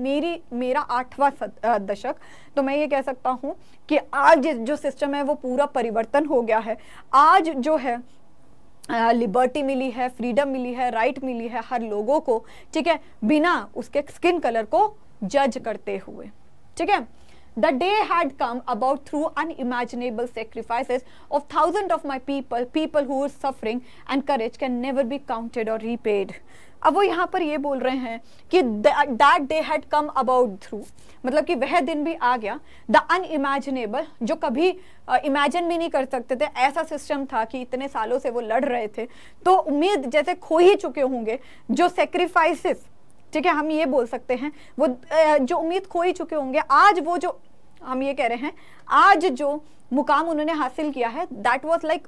मेरा 8वां दशक, तो मैं ये कह सकता हूँ कि आज जो सिस्टम है वो पूरा परिवर्तन हो गया है। आज जो है लिबर्टी मिली है, फ्रीडम मिली है, राइट मिली है हर लोगों को, ठीक है, बिना उसके स्किन कलर को जज करते हुए, ठीक है। The day had come about through unimaginable sacrifices of thousands of my people whose suffering and courage can never be counted or repaid. अब वो यहाँ पर ये बोल रहे हैं कि that day had come about through, मतलब कि वह दिन भी आ गया, the unimaginable जो कभी imagine भी नहीं कर सकते थे, ऐसा सिस्टम था कि इतने सालों से वो लड़ रहे थे तो उम्मीद जैसे खो ही चुके होंगे, जो sacrifices, ठीक है, हम ये बोल सकते हैं वो जो उम्मीद खो ही चुके होंगे। आज वो जो हम ये कह रहे हैं आज जो मुकाम उन्होंने हासिल किया है दैट वाज लाइक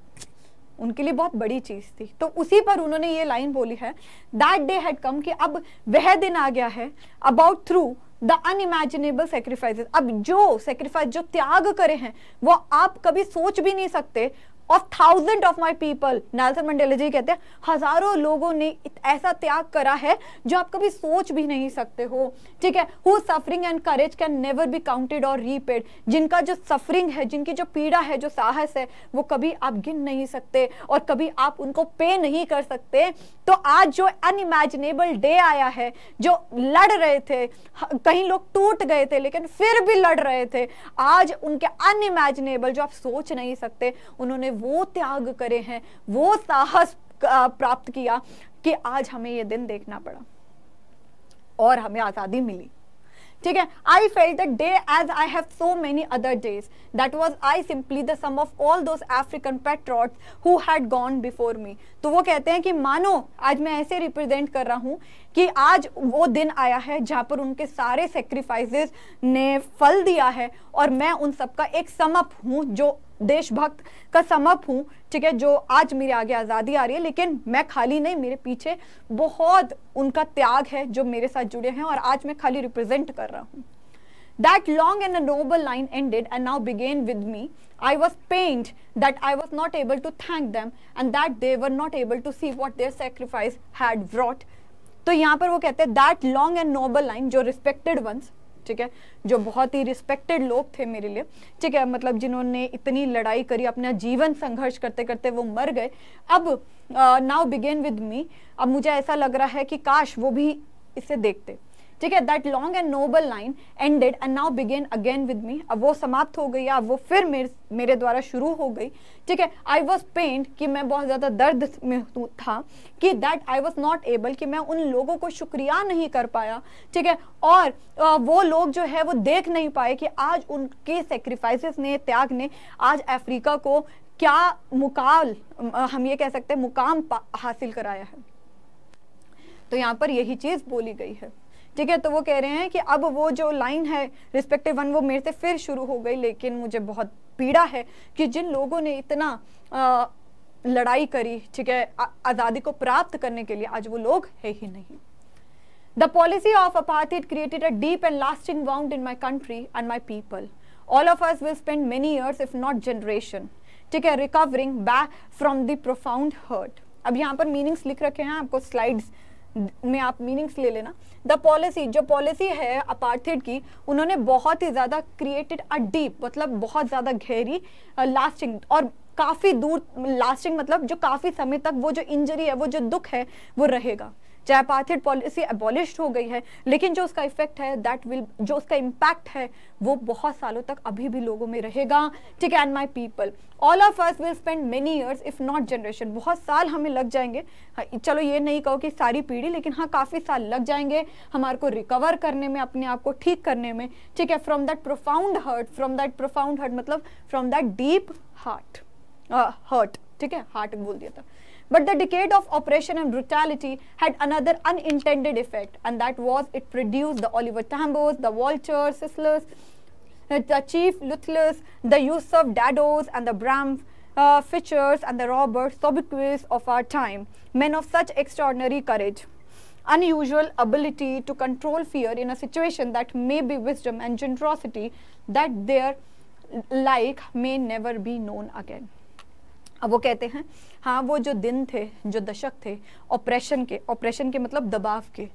उनके लिए बहुत बड़ी चीज़ थी, तो उसी पर उन्होंने ये लाइन बोली है दैट डे हैड कम, कि अब वह दिन आ गया है about through the unimaginable sacrifices, अब जो सेक्रीफाइस जो त्याग करे हैं वो आप कभी सोच भी नहीं सकते, of thousand of my people, Nelson Mandela ji कहते हैं हजारों लोगों ने ऐसा त्याग करा है जो आप कभी सोच भी नहीं सकते हो, ठीक है, who suffering and courage can never be counted और रीपेड, जिनका जो सफरिंग है, जिनकी जो पीड़ा है, जो साहस है वो कभी आप गिन नहीं सकते और कभी आप उनको पे नहीं कर सकते। तो आज जो अनइमेजिनेबल डे आया है, जो लड़ रहे थे, कहीं लोग टूट गए थे लेकिन फिर भी लड़ रहे थे, आज उनके अनइमेजिनेबल जो आप सोच नहीं सकते उन्होंने वो त्याग करे हैं, वो साहस प्राप्त किया कि आज हमें ये दिन देखना पड़ा। और हमें आज़ादी मिली। ठीक है, I felt that day as I have so many other days that was I simply the sum of all those African patriots who had gone before me. तो वो कहते हैं कि मानो आज मैं ऐसे रिप्रेजेंट कर रहा हूँ कि आज वो दिन आया है जहाँ पर उनके सारे सेक्रीफाइसेस ने फल दिया है और मैं उन सबका एक समप हूँ, जो देशभक्त का समप हूँ। ठीक है, जो आज मेरे आगे आज़ादी आ रही है, लेकिन मैं खाली नहीं, मेरे पीछे बहुत उनका त्याग है जो मेरे साथ जुड़े हैं और आज मैं खाली रिप्रेजेंट कर रहा हूँ। That long and a noble line ended and now began with me. I was pained that I was not able to thank them and that they were not able to see what their sacrifice had wrought. तो यहाँ पर वो कहते हैं that long and noble line, जो respected ones, ठीक है, जो बहुत ही रिस्पेक्टेड लोग थे मेरे लिए, ठीक है, मतलब जिन्होंने इतनी लड़ाई करी, अपना जीवन संघर्ष करते करते वो मर गए। अब नाउ बिगिन विद मी, अब मुझे ऐसा लग रहा है कि काश वो भी इसे देखते। ठीक है, that long and noble line ended and now begin again with me, अब वो समाप्त हो गई, अब वो फिर मेरे द्वारा शुरू हो गई। ठीक है, आई वॉज पेंड, कि मैं बहुत ज़्यादा दर्द में था, कि that I was not able, कि मैं उन लोगों को शुक्रिया नहीं कर पाया। ठीक है, और वो लोग जो है वो देख नहीं पाए कि आज उनके सेक्रीफाइसेस ने, त्याग ने आज अफ्रीका को क्या हम ये कह सकते हैं मुकाम हासिल कराया है। तो यहाँ पर यही चीज़ बोली गई है। ठीक है, तो वो कह रहे हैं कि अब वो जो लाइन है रिस्पेक्टिव वन, वो मेरे से फिर शुरू हो गई, लेकिन मुझे बहुत पीड़ा है कि जिन लोगों ने इतना लड़ाई करी, ठीक है, आज़ादी को प्राप्त करने के लिए, आज वो लोग है ही नहीं। The policy of apartheid created a deep and lasting wound in my country and my people. All of us will spend many years if not generation, ठीक है, recovering back from the profound hurt. अब यहाँ पर meanings लिख रखे हैं, आपको slides में आप मीनिंग्स ले लेना। द पॉलिसी, जो पॉलिसी है अपार्थाइड की, उन्होंने बहुत ही ज़्यादा क्रिएटेड अ डीप, मतलब बहुत ज़्यादा गहरी, लास्टिंग और काफ़ी दूर, लास्टिंग मतलब जो काफ़ी समय तक वो जो इंजरी है, वो जो दुख है, वो रहेगा। चाहे अपार्थाइड पॉलिसी एबॉलिश्ड हो गई है, लेकिन जो उसका इफेक्ट है, दैट विल, जो उसका इम्पैक्ट है, वो बहुत सालों तक अभी भी लोगों में रहेगा। ठीक है, and my people, all of us will spend many years if not generation, बहुत साल हमें लग जाएंगे, चलो ये नहीं कहो कि सारी पीढ़ी, लेकिन हाँ काफ़ी साल लग जाएंगे हमारे को रिकवर करने में, अपने आप को ठीक करने में। ठीक है, from that profound hurt, from that profound hurt मतलब from that deep heart hurt, ठीक है, हार्ट बोल दिया था। But the decade of oppression and brutality had another unintended effect, and that was it produced the Oliver Tambos, the Walter Sisulus, the Chief Luthulus, the Yusuf Dadoos, and the Bram Fischers and the Robert Sobukwes of our time, men of such extraordinary courage, unusual ability to control fear in a situation that may be wisdom and generosity that their like may never be known again. अब वो कहते हैं हाँ वो जो दिन थे, जो दशक थे ऑपरेशन के, ऑपरेशन के मतलब दबाव के,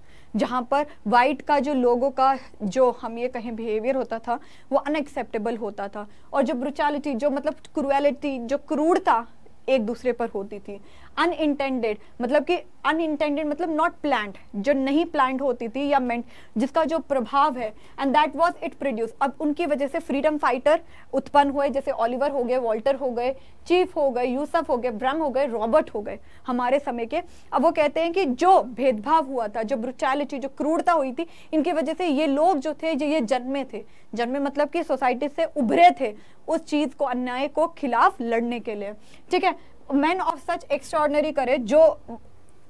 जहाँ पर वाइट का जो लोगों का जो हम ये कहें बिहेवियर होता था वो अनएक्सेप्टेबल होता था, और जो ब्रुटैलिटी, जो मतलब क्रूएलिटी, जो क्रूरता एक दूसरे पर होती थी, अनइंटेंडेड मतलब कि अनइंटेंडेड मतलब नॉट प्लान्ड, जो नहीं प्लान्ड होती थी या मेंट, जिसका जो प्रभाव है, and that was it produce. अब उनकी वजह से फ्रीडम फाइटर उत्पन्न हुए, जैसे ऑलिवर हो गए, वॉल्टर हो गए, चीफ हो गए, यूसुफ हो गए, ब्रम हो गए, रॉबर्ट हो गए, हमारे समय के। अब वो कहते हैं कि जो भेदभाव हुआ था, जो ब्रुटैलिटी, जो क्रूरता हुई थी, इनकी वजह से ये लोग जो थे, ये जन्मे थे, जन्मे मतलब कि सोसाइटी से उभरे थे उस चीज़ को, अन्याय को खिलाफ लड़ने के लिए। ठीक है, man of such extraordinary courage, जो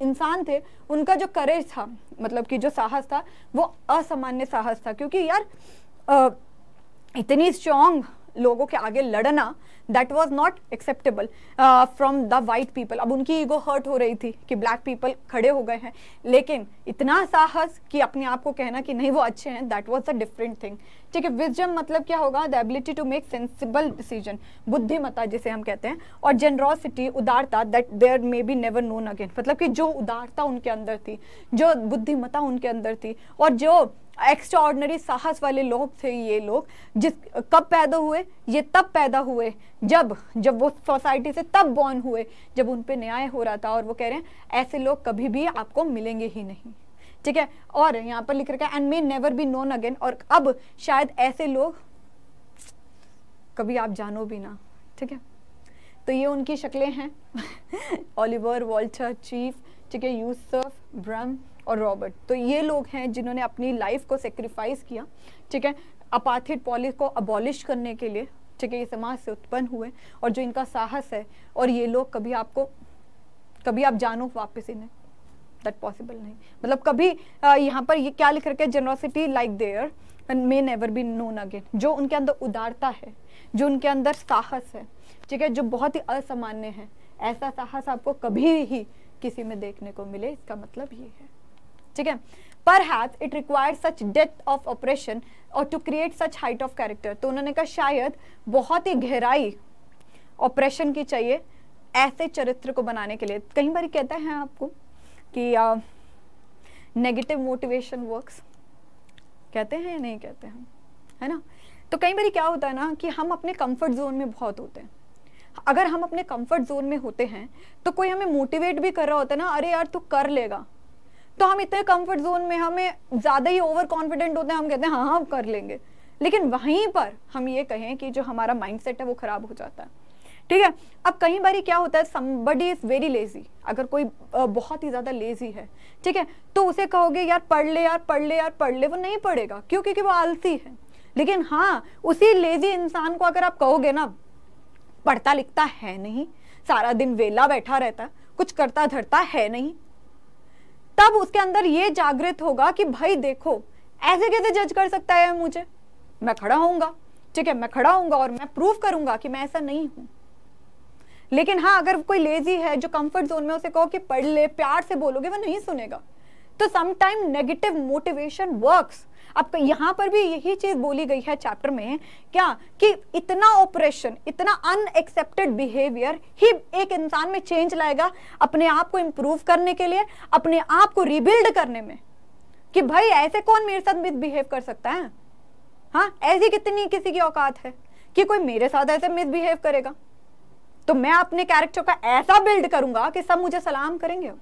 इंसान थे उनका जो करेज था, मतलब कि जो साहस था, वो असामान्य साहस था, क्योंकि यार इतनी स्ट्रॉन्ग लोगों के आगे लड़ना, that was not acceptable from the white people. अब उनकी ईगो हर्ट हो रही थी कि ब्लैक पीपल खड़े हो गए हैं, लेकिन इतना साहस कि अपने आप को कहना कि नहीं वो अच्छे हैं, that was a different thing. ठीक है, विजडम मतलब क्या होगा, the ability to make sensible decision, बुद्धिमत्ता जिसे हम कहते हैं, और जेनरोसिटी उदारता, that there may be never known again, मतलब कि जो उदारता उनके अंदर थी, जो बुद्धिमत्ता उनके अंदर थी, और जो एक्स्ट्राऑर्डिनरी साहस वाले लोग थे, ये लोग जिस कब पैदा हुए, ये तब पैदा हुए जब वो सोसाइटी से तब बॉर्न हुए जब उन पे न्याय हो रहा था, और वो कह रहे हैं ऐसे लोग कभी भी आपको मिलेंगे ही नहीं। ठीक है, और यहाँ पर लिख रखा है and may never be known again, और अब शायद ऐसे लोग कभी आप जानो भी ना। ठीक है, तो ये उनकी शक्लें हैं, ऑलिवर, वॉल्टर, चीफ, ठीक है, यूसुफ, ब्रम और रॉबर्ट, तो ये लोग हैं जिन्होंने अपनी लाइफ को सेक्रीफाइस किया, ठीक है, अपार्थिड पॉलिसी को अबॉलिश करने के लिए, ठीक है, ये समाज से उत्पन्न हुए और जो इनका साहस है, और ये लोग कभी आपको, कभी आप जानो वापस इन्हें, दैट पॉसिबल नहीं, मतलब कभी यहाँ पर ये क्या लिख रखे, generosity like there and may never be known again, जो उनके अंदर उदारता है, जो उनके अंदर साहस है, ठीक है, जो बहुत ही असामान्य है, ऐसा साहस आपको कभी ही किसी में देखने को मिले, इसका मतलब ये है, ठीक है। Perhaps it requires such depth of oppression or to create such height of character, तो उन्होंने कहा शायद बहुत ही गहराई ऑपरेशन की चाहिए ऐसे चरित्र को बनाने के लिए। कई बार कहता है आपको कि नेगेटिव मोटिवेशन वर्क्स, कहते हैं या नहीं कहते हैं, है ना। तो कई बार क्या होता है ना कि हम अपने कंफर्ट जोन में बहुत होते हैं, अगर हम अपने कंफर्ट जोन में होते हैं तो कोई हमें मोटिवेट भी कर रहा होता है ना, अरे यार तू कर लेगा, तो हम इतने कंफर्ट जोन में, हमें ज़्यादा ही ओवर कॉन्फिडेंट होते हैं, हम कहते हैं हाँ हम कर लेंगे, लेकिन वहीं पर हम ये कहें कि जो हमारा माइंडसेट है वो ख़राब हो जाता है, ठीक है। अब कई बार क्या होता है, समबडी इज़ वेरी लेजी, अगर कोई बहुत ही ज़्यादा लेजी है, ठीक है, तो उसे कहोगे यार पढ़ ले, यार पढ़ ले, यार पढ़ ले, वो नहीं पढ़ेगा, क्यों? क्योंकि वो आलसी है। लेकिन हाँ, उसी लेजी इंसान को अगर आप कहोगे ना पढ़ता लिखता है नहीं, सारा दिन वेला बैठा रहता, कुछ करता धरता है नहीं, तब उसके अंदर ये जागृत होगा कि भाई देखो ऐसे कैसे जज कर सकता है मुझे, मैं खड़ा होऊंगा, ठीक है, मैं खड़ा होऊंगा और मैं प्रूव करूंगा कि मैं ऐसा नहीं हूं। लेकिन हाँ, अगर कोई लेजी है जो कंफर्ट जोन में, उसे कहो कि पढ़ ले, प्यार से बोलोगे वो नहीं सुनेगा। तो समटाइम नेगेटिव मोटिवेशन वर्क्स, अब यहाँ पर भी यही चीज बोली गई है चैप्टर में, क्या कि इतना ऑपरेशन, इतना अनएक्सेप्टेड बिहेवियर ही एक इंसान में चेंज लाएगा अपने आप को इम्प्रूव करने के लिए, अपने आप को रिबिल्ड करने में, कि भाई ऐसे कौन मेरे साथ मिसबिहेव कर सकता है, हाँ ऐसी कितनी किसी की औकात है कि कोई मेरे साथ ऐसे मिसबिहेव करेगा, तो मैं अपने कैरेक्टर का ऐसा बिल्ड करूंगा कि सब मुझे सलाम करेंगे। अब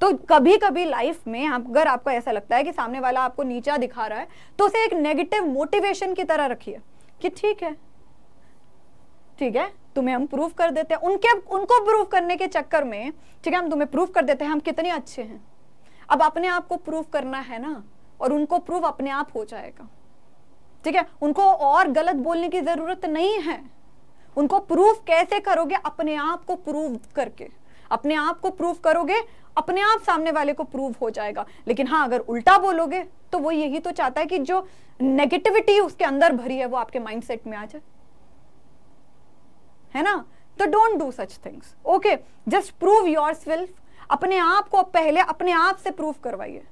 तो कभी कभी लाइफ में अगर आपको ऐसा लगता है कि सामने वाला आपको नीचा दिखा रहा है, तो उसे एक नेगेटिव मोटिवेशन की तरह रखिए कि ठीक है तुम्हें हम प्रूव कर देते हैं, उनको प्रूव करने के चक्कर में, ठीक है, हम तुम्हें प्रूव कर देते हैं हम कितने अच्छे हैं। अब अपने आप को प्रूव करना है ना, और उनको प्रूव अपने आप हो जाएगा, ठीक है, उनको और गलत बोलने की जरूरत नहीं है। उनको प्रूव कैसे करोगे? अपने आप को प्रूव करके, अपने आप को प्रूव करोगे, अपने आप सामने वाले को प्रूव हो जाएगा। लेकिन हाँ, अगर उल्टा बोलोगे तो वो यही तो चाहता है कि जो नेगेटिविटी उसके अंदर भरी है वो आपके माइंडसेट में आ जाए, है ना। तो don't do such things, okay, just prove yourself. अपने आप को पहले अपने आप से प्रूव करवाइए,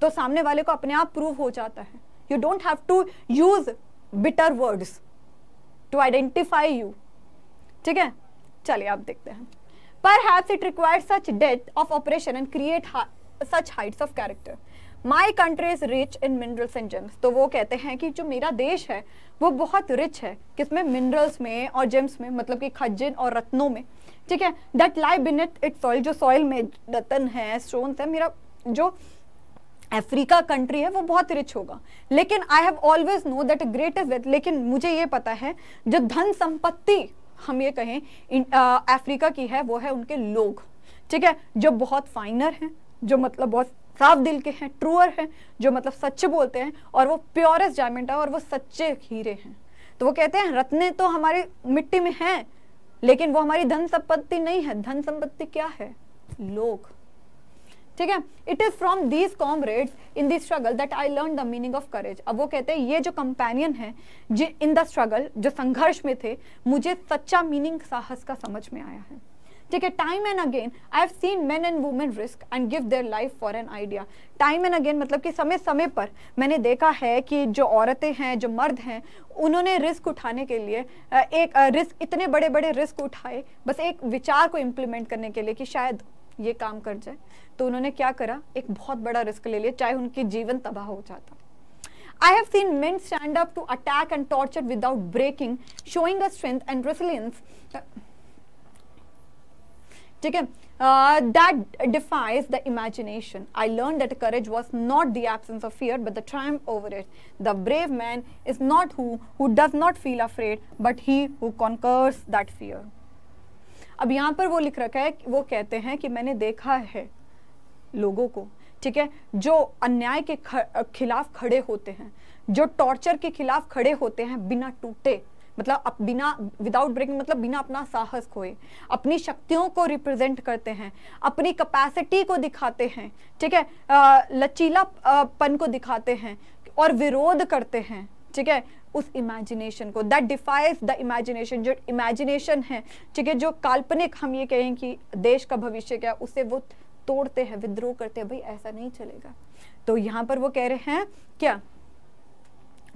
तो सामने वाले को अपने आप प्रूव हो जाता है। You don't have to use bitter words to identify you, ठीक है। चलिए आप देखते हैं। Perhaps it requires such depth of operation and create such heights of character. My country is rich in minerals and gems. तो वो कहते हैं कि जो मेरा देश है वो बहुत रिच है, किसमें? मिनरल्स में और जेम्स में, मतलब कि खजिन और रत्नों में, ठीक है। That lie beneath its soil, जो सॉइल में रतन है, स्टोन्स है। मेरा जो अफ्रीका कंट्री है वो बहुत रिच होगा, लेकिन I have always know that greatest wealth, लेकिन मुझे ये पता है जो धन संपत्ति हम ये कहें अफ्रीका की है वो है उनके लोग, ठीक है, जो बहुत फाइनर हैं, जो मतलब बहुत साफ दिल के हैं, ट्रूअर हैं, जो मतलब सच्चे बोलते हैं, और वो प्योरेस्ट डायमंड है और वो सच्चे हीरे हैं। तो वो कहते हैं रत्ने तो हमारी मिट्टी में हैं, लेकिन वो हमारी धन संपत्ति नहीं है। धन संपत्ति क्या है? लोग, ठीक है। It is from these comrades in the struggle that I learn the meaning of courage. अब वो कहते हैं ये जो कंपेनियन है जो इन द स्ट्रगल, जो संघर्ष में थे, मुझे सच्चा मीनिंग साहस का समझ में आया है, ठीक है। Time and again I have seen men and women risk and give their life for an idea. Time and again मतलब कि समय समय पर मैंने देखा है कि जो औरतें हैं, जो मर्द हैं, उन्होंने रिस्क उठाने के लिए एक रिस्क, इतने बड़े बड़े रिस्क उठाए बस एक विचार को इम्प्लीमेंट करने के लिए कि शायद ये काम कर जाए। तो उन्होंने क्या करा? एक बहुत बड़ा रिस्क ले लिया, चाहे उनकी जीवन तबाह हो जाता। I have seen men stand up to attack and torture without breaking, showing a strength and resilience, ठीक है, that defies the imagination. I learned that courage was not the absence of fear, but the triumph over it. The brave man is not who does not feel afraid, but he who conquers that fear. अब यहाँ पर वो लिख रखा है, वो कहते हैं कि मैंने देखा है लोगों को, ठीक है, जो अन्याय के खिलाफ खड़े होते हैं, जो टॉर्चर के खिलाफ खड़े होते हैं बिना टूटे, मतलब बिना विदाउट ब्रेकिंग, मतलब बिना अपना साहस खोए, अपनी शक्तियों को रिप्रेजेंट करते हैं, अपनी कैपेसिटी को दिखाते हैं, ठीक है, लचीलापन को दिखाते हैं और विरोध करते हैं, ठीक है, उस इमेजिनेशन को, दैट डिफाइज द इमेजिनेशन, जो इमेजिनेशन है, ठीक है, जो काल्पनिक, हम ये कहें कि देश का भविष्य क्या, उसे वो तोड़ते हैं, विद्रोह करते हैं, भाई ऐसा नहीं चलेगा। तो यहाँ पर वो कह रहे हैं क्या,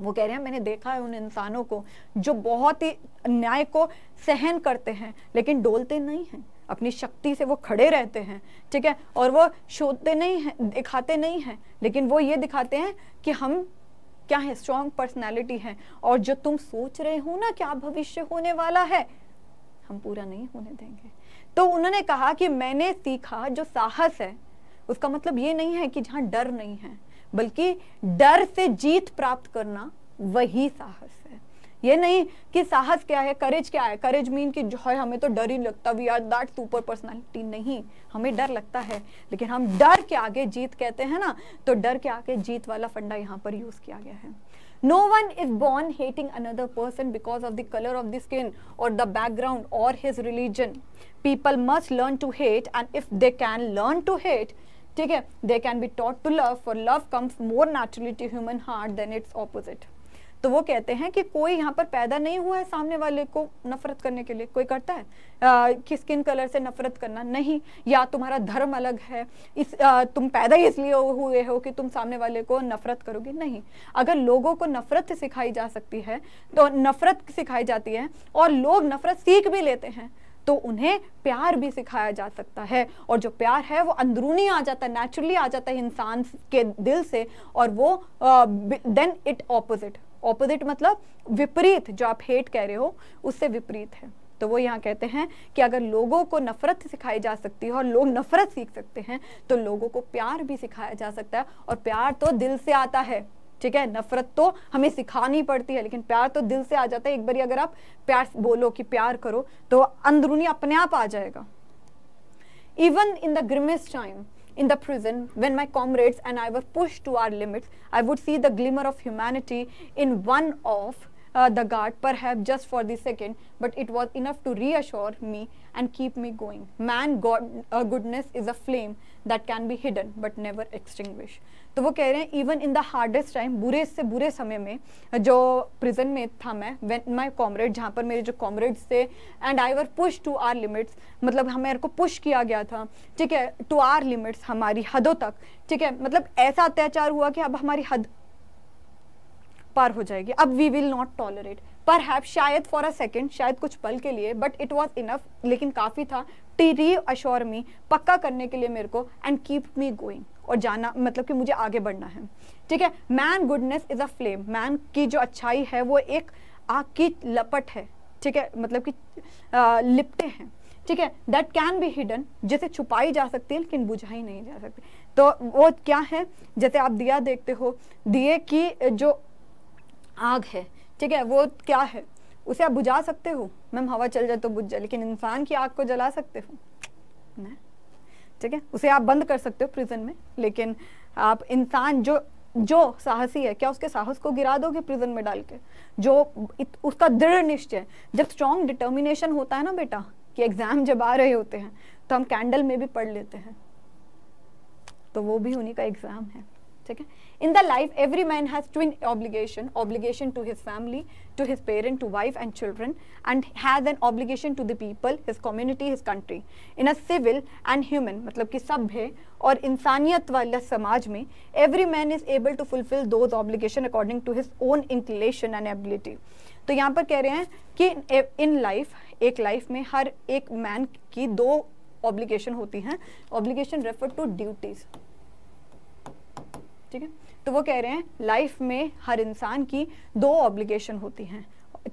वो कह रहे हैं मैंने देखा है उन इंसानों को जो बहुत ही अन्याय को सहन करते हैं लेकिन डोलते नहीं हैं, अपनी शक्ति से वो खड़े रहते हैं, ठीक है, और वो शोधते नहीं हैं, दिखाते नहीं हैं, लेकिन वो ये दिखाते हैं कि हम क्या है, स्ट्रॉन्ग पर्सनैलिटी है, और जो तुम सोच रहे हो ना क्या भविष्य होने वाला है, हम पूरा नहीं होने देंगे। तो उन्होंने कहा कि मैंने सीखा जो साहस है, उसका मतलब ये नहीं है कि जहाँ डर नहीं है, बल्कि डर से जीत प्राप्त करना वही साहस है। ये नहीं कि साहस क्या है, करेज क्या है, करेज मीन कि जो है हमें तो डर ही लगता, we are that super personality, नहीं, हमें डर लगता है लेकिन हम डर के आगे जीत कहते हैं ना, तो डर के आगे जीत वाला फंडा यहाँ पर यूज किया गया है। No one is born hating another person because of the colour of the skin और द बैकग्राउंड और his religion. People must learn to hate and if they can learn to hate, ठीक है, they can be taught to love, for love comes more naturally to human heart than its opposite. तो वो कहते हैं कि कोई यहाँ पर पैदा नहीं हुआ है सामने वाले को नफरत करने के लिए, कोई करता है कि स्किन कलर से नफरत करना, नहीं, या तुम्हारा धर्म अलग है, इस तुम पैदा ही इसलिए हुए हो कि तुम सामने वाले को नफरत करोगे, नहीं। अगर लोगों को नफरत सिखाई जा सकती है तो नफरत सिखाई जाती है, और लोग नफरत सीख भी लेते हैं तो उन्हें प्यार भी सिखाया जा सकता है, और जो प्यार है वो अंदरूनी आ जाता है, नेचुरली आ जाता है इंसान के दिल से, और वो देन इट ऑपोजिट, ऑपोजिट मतलब विपरीत, जो आप हेट कह रहे हो उससे विपरीत है। तो वो यहाँ कहते हैं कि अगर लोगों को नफरत सिखाई जा सकती है और लोग नफरत सीख सकते हैं, तो लोगों को प्यार भी सिखाया जा सकता है, और प्यार तो दिल से आता है, ठीक है, नफरत तो हमें सिखानी पड़ती है लेकिन प्यार तो दिल से आ जाता है। एक बार अगर आप प्यार बोलो कि प्यार करो तो अंदरूनी अपने आप आ जाएगा। Even in the grimmest time in the prison when my comrades and I were pushed to our limits, I would see the glimmer of humanity in one of the guard, perhaps just for the second, but it was enough to reassure me and keep me going. Man, God, goodness is a flame that can be hidden but never extinguished. तो वो कह रहे हैं even in the hardest time, बुरे से बुरे समय में जो प्रिजन में था मैं, व्हेन माय कॉमरेड, जहाँ पर मेरे जो कॉमरेड्स थे, and I were push to our limits, मतलब हमें को पुश किया गया था, ठीक है, टू आर लिमिट्स, हमारी हदों तक, ठीक है, मतलब ऐसा अत्याचार हुआ कि अब हमारी हद पार हो जाएगी, अब we will not tolerate, perhaps शायद फॉर अ सेकेंड, शायद कुछ पल के लिए, बट इट वॉज इनफ, लेकिन काफ़ी था, टू रीअश्योर मी, पक्का करने के लिए मेरे को, एंड कीप मी गोइंग, और जाना मतलब कि मुझे आगे बढ़ना है, ठीक है। Man goodness is a flame, man की जो अच्छाई है वो एक आग की लपट है, ठीक है, मतलब कि लिपटे हैं, ठीक है, दैट कैन बी हिडन, जिसे छुपाई जा सकती है लेकिन बुझाई नहीं जा सकती। तो वो क्या है, जैसे आप दिया देखते हो, दिए की जो आग है, ठीक है, वो क्या है, उसे आप बुझा सकते हो, मैम हवा चल जाए तो बुझ जाए, लेकिन इंसान की आग को जला सकते हो ना, ठीक है, उसे आप बंद कर सकते हो प्रिजन में, लेकिन आप इंसान जो जो साहसी है, क्या उसके साहस को गिरा दोगे प्रिजन में डाल के, जो उसका दृढ़ निश्चय, जब स्ट्रॉन्ग डिटर्मिनेशन होता है ना बेटा, कि एग्जाम जब आ रहे होते हैं तो हम कैंडल में भी पढ़ लेते हैं, तो वो भी उन्हीं का एग्जाम है, ठीक है। In the life every man has twin obligation, obligation to his family, to his parent, to wife and children, and has an obligation to the people, his community, his country. In a civil and human, मतलब कि सभ्य और इंसानियत वाला समाज में, every man is able to fulfil those obligation according to his own inclination and ability. तो यहाँ पर कह रहे हैं कि इन लाइफ, एक लाइफ में हर एक मैन की दो ऑब्लिगेशन होती हैं, ऑब्लिगेशन रेफर टू ड्यूटीज, ठीक है। तो वो कह रहे हैं लाइफ में हर इंसान की दो ऑब्लिगेशन होती हैं,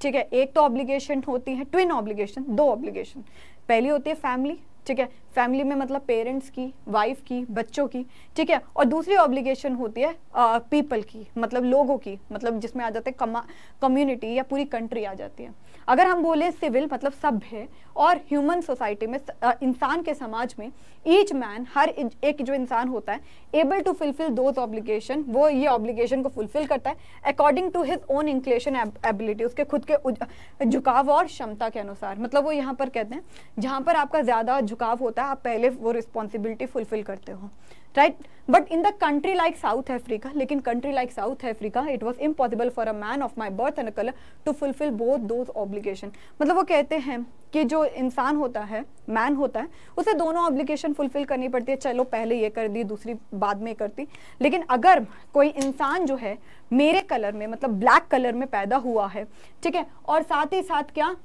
ठीक है, एक तो ऑब्लिगेशन होती है, ट्विन ऑब्लिगेशन, दो ऑब्लिगेशन, पहली होती है फैमिली, ठीक है, फैमिली में मतलब पेरेंट्स की, वाइफ की, बच्चों की, ठीक है। और दूसरी ऑब्लिगेशन होती है पीपल की, मतलब लोगों की, मतलब जिसमें आ जाते हैं कम्युनिटी या पूरी कंट्री आ जाती है। अगर हम बोले सिविल मतलब सभ्य और ह्यूमन सोसाइटी में, इंसान के समाज में ईच मैन, हर एक जो इंसान होता है able to fulfil those obligation, वो ये ऑब्लिगेशन को फुलफिल करता है according to his own inclination ability, उसके खुद के झुकाव और क्षमता के अनुसार। मतलब वो यहाँ पर कहते हैं जहाँ पर आपका ज़्यादा झुकाव होता है आप पहले वो रिस्पॉन्सिबिलिटी फुलफिल करते हो, right. But in the country like South Africa, लेकिन country like South Africa it was impossible for a man of my birth and colour to fulfil both those obligation. मतलब वो कहते हैं कि जो इंसान होता है, मैन होता है, उसे दोनों ऑब्लिगेशन फुलफिल करनी पड़ती है। चलो पहले ये कर दी, दूसरी बाद में करती, लेकिन अगर कोई इंसान जो है मेरे कलर में, मतलब ब्लैक कलर में पैदा हुआ है, ठीक है, और साथ ही साथ क्या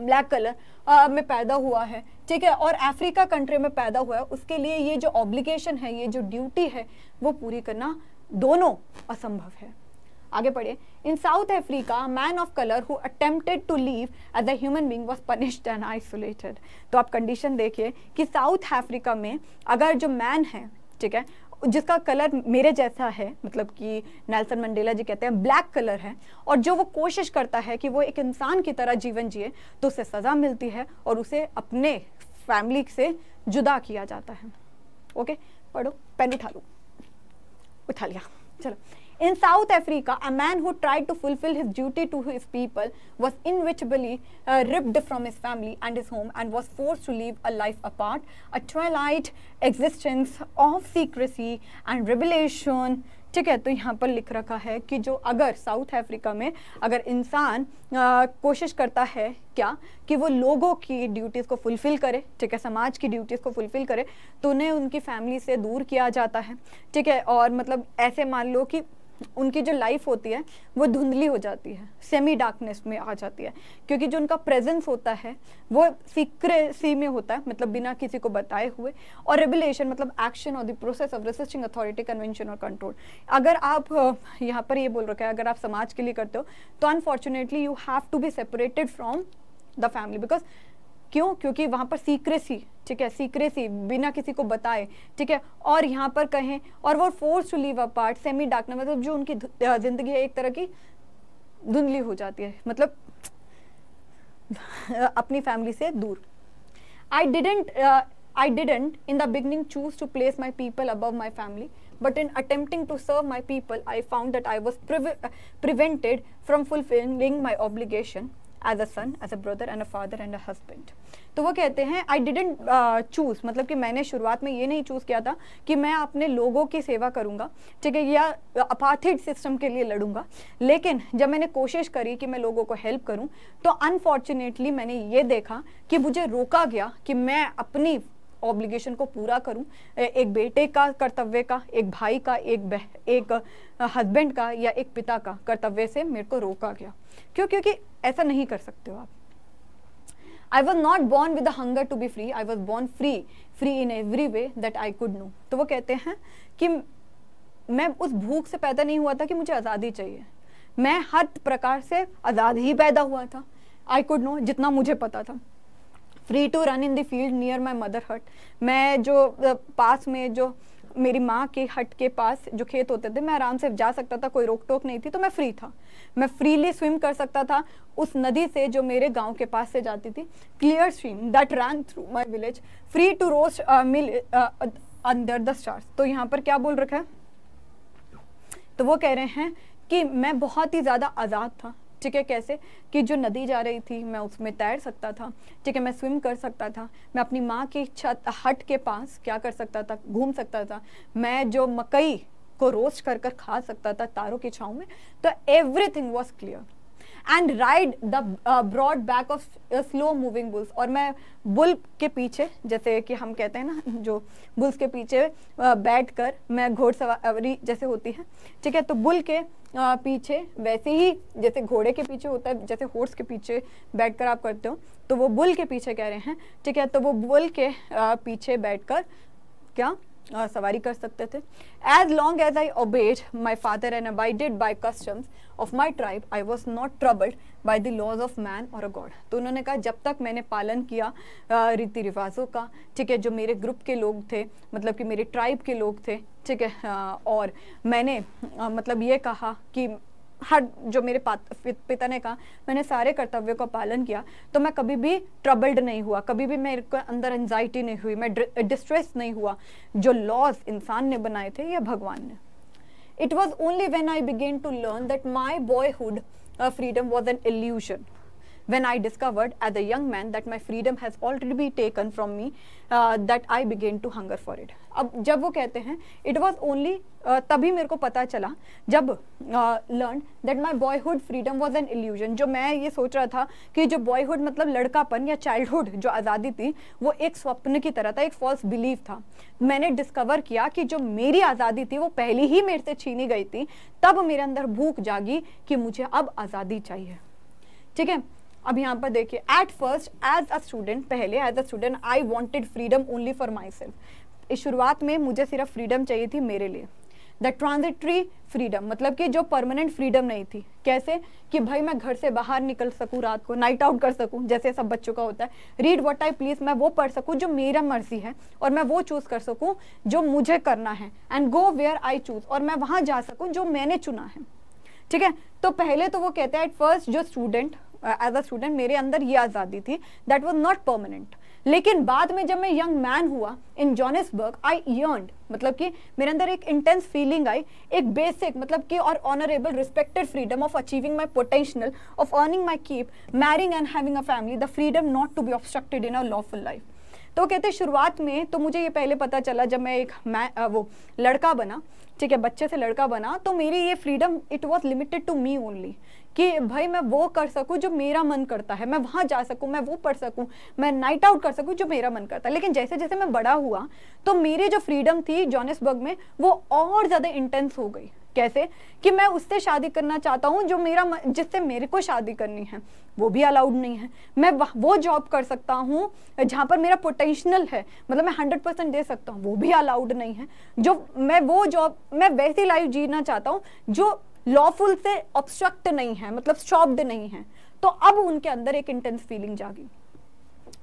ब्लैक कलर में पैदा हुआ है, ठीक है, और अफ्रीका कंट्री में पैदा हुआ है, उसके लिए ये जो ऑब्लिगेशन है, ये जो ड्यूटी है, वो पूरी करना दोनों असंभव है। आगे पढ़िए। In South Africa man of colour who attempted to live as a human being was punished and isolated. तो आप कंडीशन देखिए कि साउथ अफ्रीका में अगर जो मैन है, ठीक है, जिसका कलर मेरे जैसा है, मतलब कि नेल्सन मंडेला जी कहते हैं ब्लैक कलर है, और जो वो कोशिश करता है कि वो एक इंसान की तरह जीवन जिए, तो उसे सज़ा मिलती है और उसे अपने फैमिली से जुदा किया जाता है। ओके, पढ़ो, पेन उठा लो, उठा लिया, चलो। In South Africa, a man who tried to fulfill his duty to his people was inevitably ripped from his family and his home and was forced to live a life apart, a twilight existence of secrecy and revelation. ठीक है, तो यहाँ पर लिख रखा है कि जो अगर साउथ अफ्रीका में अगर इंसान कोशिश करता है क्या कि वो लोगों की ड्यूटीज़ को फुलफ़िल करे, ठीक है, समाज की ड्यूटीज़ को फुलफ़िल करे, तो उन्हें उनकी फैमिली से दूर किया जाता है, ठीक है, और मतलब ऐसे मान लो कि उनकी जो लाइफ होती है वो धुंधली हो जाती है, सेमी डार्कनेस में आ जाती है, क्योंकि जो उनका प्रेजेंस होता है वो सीक्रेसी में होता है, मतलब बिना किसी को बताए हुए, और रेबेलेशन मतलब एक्शन और the process of resisting authority, convention और कंट्रोल। अगर आप यहाँ पर ये बोल रखा है अगर आप समाज के लिए करते हो तो unfortunately you have to be separated from the family, because क्यों, क्योंकि वहाँ पर सीक्रेसी, ठीक है, सीक्रेसी बिना किसी को बताए, ठीक है, और यहाँ पर कहें और वो force to live apart, semi darkness, मतलब जो उनकी जिंदगी है एक तरह की धुंधली हो जाती है, मतलब अपनी फैमिली से दूर। I didn't in the beginning choose to place my people above my family, but in attempting to serve my people I found that I was prevented from fulfilling my obligation as a son, as a brother and a father and a husband. तो वो कहते हैं I didn't choose, मतलब कि मैंने शुरुआत में ये नहीं चूज़ किया था कि मैं अपने लोगों की सेवा करूँगा, ठीक है, या अपार्थाइड सिस्टम के लिए लड़ूंगा, लेकिन जब मैंने कोशिश करी कि मैं लोगों को हेल्प करूँ तो अनफॉर्चुनेटली मैंने ये देखा कि मुझे रोका गया कि मैं अपनी ऑब्लिगेशन को पूरा करूं, एक बेटे का कर्तव्य का, एक भाई का, एक हस्बैंड का या एक पिता का कर्तव्य से मेरे को रोका गया। क्यों? क्योंकि ऐसा नहीं कर सकते हो आप। I was not born with the hunger to be free, I was born free, free in every way that I could know। तो वो कहते हैं कि मैं उस भूख से पैदा नहीं हुआ था कि मुझे आज़ादी चाहिए, मैं हर प्रकार से आज़ाद ही पैदा हुआ था, I could know, जितना मुझे पता था। Free to run in the field near my mother hut, मैं जो पास में जो मेरी माँ के हट के पास जो खेत होते थे मैं आराम से जा सकता था, कोई रोक टोक नहीं थी, तो मैं फ्री था, मैं फ्रीली स्विम कर सकता था उस नदी से जो मेरे गांव के पास से जाती थी, clear stream that run through my village, free to roast mill under the stars. तो यहाँ पर क्या बोल रखा है, तो वो कह रहे हैं कि मैं बहुत ही ज़्यादा आज़ाद था, ठीक है, कैसे कि जो नदी जा रही थी मैं उसमें तैर सकता था, ठीक है, मैं स्विम कर सकता था, मैं अपनी माँ की छत हट के पास क्या कर सकता था, घूम सकता था, मैं जो मकई को रोस्ट कर कर खा सकता था तारों की छाँव में, तो everything was clear. And ride the broad back of slow moving bulls, और मैं बुल के पीछे, जैसे कि हम कहते हैं ना जो बुल्स के पीछे बैठ कर मैं घोड़सवारी जैसे होती है, ठीक है, तो बुल के पीछे वैसे ही जैसे घोड़े के पीछे होता है, जैसे हॉर्स के पीछे बैठकर आप करते हो, तो वो बुल के पीछे कह रहे हैं, ठीक है, तो वो बुल के पीछे बैठकर क्या सवारी कर सकते थे. As long as I obeyed my father and abided by customs of my tribe I was not troubled by the laws of man or a God. तो उन्होंने कहा जब तक मैंने पालन किया रीति रिवाजों का, ठीक है, जो मेरे ग्रुप के लोग थे, मतलब कि मेरे ट्राइब के लोग थे, ठीक है, और मैंने मतलब ये कहा कि हर जो मेरे पिता ने कहा मैंने सारे कर्तव्यों का पालन किया, तो मैं कभी भी ट्रबल्ड नहीं हुआ, कभी भी मेरे को अंदर एंजाइटी नहीं हुई, मैं डिस्ट्रेस नहीं हुआ जो लॉज इंसान ने बनाए थे या भगवान ने. It was only when I began to learn that my boyhood freedom was an illusion when I discovered as a young man that my freedom has already been taken from me that I began to hunger for it. अब जब वो कहते हैं it was only तभी मेरे को पता चला जब learned that my boyhood freedom was an illusion. जो मैं ये सोच रहा था कि जो boyhood मतलब लड़कापन या childhood जो आज़ादी थी वो एक स्वप्न की तरह था, एक false belief था. मैंने discover किया कि जो मेरी आज़ादी थी वो पहले ही मेरे से छीनी गई थी, तब मेरे अंदर भूख जागी कि मुझे अब आज़ादी चाहिए. ठीक है, अब यहाँ पर देखिए, at first as a student, पहले as a student I wanted freedom only for my self. इस शुरुआत में मुझे सिर्फ फ्रीडम चाहिए थी मेरे लिए. द ट्रांजिटरी फ्रीडम मतलब कि जो परमानेंट फ्रीडम नहीं थी. कैसे कि भाई मैं घर से बाहर निकल सकूँ, रात को नाइट आउट कर सकूँ जैसे सब बच्चों का होता है, रीड व्हाट आई प्लीज, मैं वो पढ़ सकूँ जो मेरा मर्जी है और मैं वो चूज़ कर सकूँ जो मुझे करना है, and go where I choose, और मैं वहाँ जा सकूँ जो मैंने चुना है. ठीक है, तो पहले तो वो कहते हैं एट फर्स्ट जो स्टूडेंट एज अ स्टूडेंट मेरे अंदर ये आज़ादी थी दैट वॉज नॉट परमानेंट. लेकिन बाद में जब मैं यंग मैन हुआ इन जोहान्सबर्ग आई यर्नड, मतलब कि मेरे अंदर एक इंटेंस फीलिंग आई, एक बेसिक मतलब कि और honourable respected freedom of achieving my potential, of earning my keep, marrying and having a family, the freedom not to be obstructed in a lawful life. तो कहते शुरुआत में तो मुझे ये पहले पता चला जब मैं एक वो लड़का बना, ठीक है, बच्चे से लड़का बना, तो मेरी ये freedom it was limited to me only कि भाई मैं वो कर सकूं जो मेरा मन करता है, मैं वहाँ जा सकूं, मैं वो पढ़ सकूं, मैं नाइट आउट कर सकूं जो मेरा मन करता है. लेकिन जैसे जैसे मैं बड़ा हुआ तो मेरी जो फ्रीडम थी जोहान्सबर्ग में वो और ज़्यादा इंटेंस हो गई. कैसे कि मैं उससे शादी करना चाहता हूँ जो मेरा जिससे मेरे को शादी करनी है, वो भी अलाउड नहीं है. मैं वो जॉब कर सकता हूँ जहाँ पर मेरा पोटेंशियल है, मतलब मैं 100% दे सकता हूँ, वो भी अलाउड नहीं है. जो मैं वो जॉब मैं वैसी लाइफ जीना चाहता हूँ जो लॉफुल से ऑब्स्ट्रक्ट नहीं है, मतलब स्टॉप्ड नहीं है. तो अब उनके अंदर एक इंटेंस फीलिंग जागी.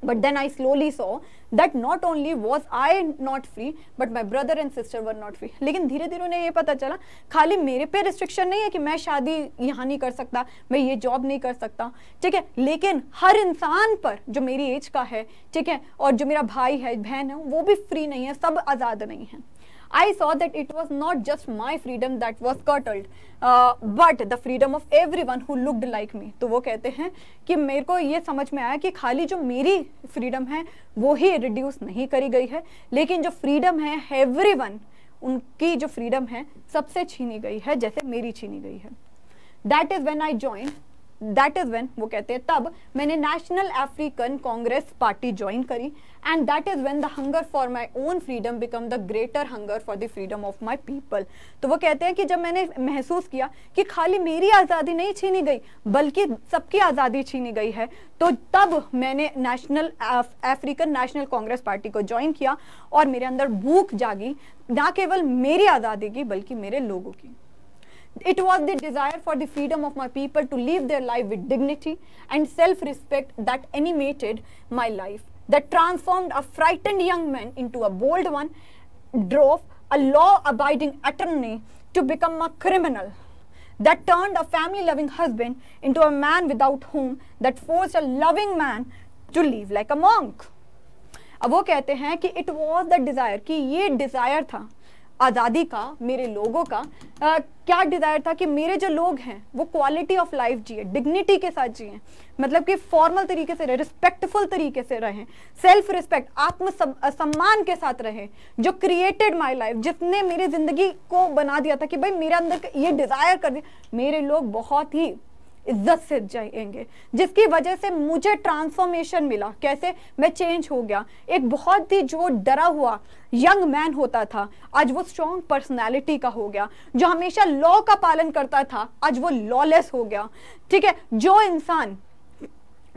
But then I slowly saw that not only was I not free but my brother and sister were not free. लेकिन धीरे धीरे उन्हें ये पता चला खाली मेरे पे रिस्ट्रिक्शन नहीं है कि मैं शादी यहाँ नहीं कर सकता, मैं ये जॉब नहीं कर सकता, ठीक है, लेकिन हर इंसान पर जो मेरी एज का है, ठीक है, और जो मेरा भाई है बहन है वो भी फ्री नहीं है, सब आज़ाद नहीं है. I saw that it was not just my freedom that was curtailed, but the freedom of everyone who looked like me. तो वो कहते हैं कि मेरे को ये समझ में आया कि खाली जो मेरी फ्रीडम है वो ही रिड्यूस नहीं करी गई है, लेकिन जो फ्रीडम है everyone उनकी जो फ्रीडम है सबसे छीनी गई है जैसे मेरी छीनी गई है. That is when I joined. That is when वो कहते हैं तब मैंने national African Congress party join करी. And that is when the hunger for my own freedom become the greater hunger for the freedom of my people. तो वो कहते हैं कि जब मैंने महसूस किया कि खाली मेरी आज़ादी नहीं छीनी गई बल्कि सबकी आज़ादी छीनी गई है, तो तब मैंने national African national Congress party को ज्वाइन किया और मेरे अंदर भूख जागी ना केवल मेरी आज़ादी की बल्कि मेरे लोगों की. It was the desire for the freedom of my people to live their life with dignity and self-respect that animated my life, that transformed a frightened young man into a bold one, drove a law-abiding attorney to become a criminal, that turned a family-loving husband into a man without home, that forced a loving man to live like a monk. अब वो कहते हैं कि it was the desire, कि ये desire था आज़ादी का मेरे लोगों का. क्या डिज़ायर था कि मेरे जो लोग हैं वो क्वालिटी ऑफ लाइफ जिए, डिग्निटी के साथ जिए, मतलब कि फॉर्मल तरीके से रहें, रिस्पेक्टफुल तरीके से रहें, सेल्फ रिस्पेक्ट आत्म सम्मान के साथ रहें. जो क्रिएटेड माय लाइफ, जिसने मेरी ज़िंदगी को बना दिया था कि भाई मेरे अंदर ये डिज़ायर कर दिया, मेरे लोग बहुत ही इज्जत से जाएंगे, जिसकी वजह से मुझे ट्रांसफॉर्मेशन मिला. कैसे मैं चेंज हो गया, एक बहुत ही जो डरा हुआ यंग मैन होता था आज वो स्ट्रॉन्ग पर्सनालिटी का हो गया, जो हमेशा लॉ का पालन करता था आज वो लॉलेस हो गया. ठीक है, जो इंसान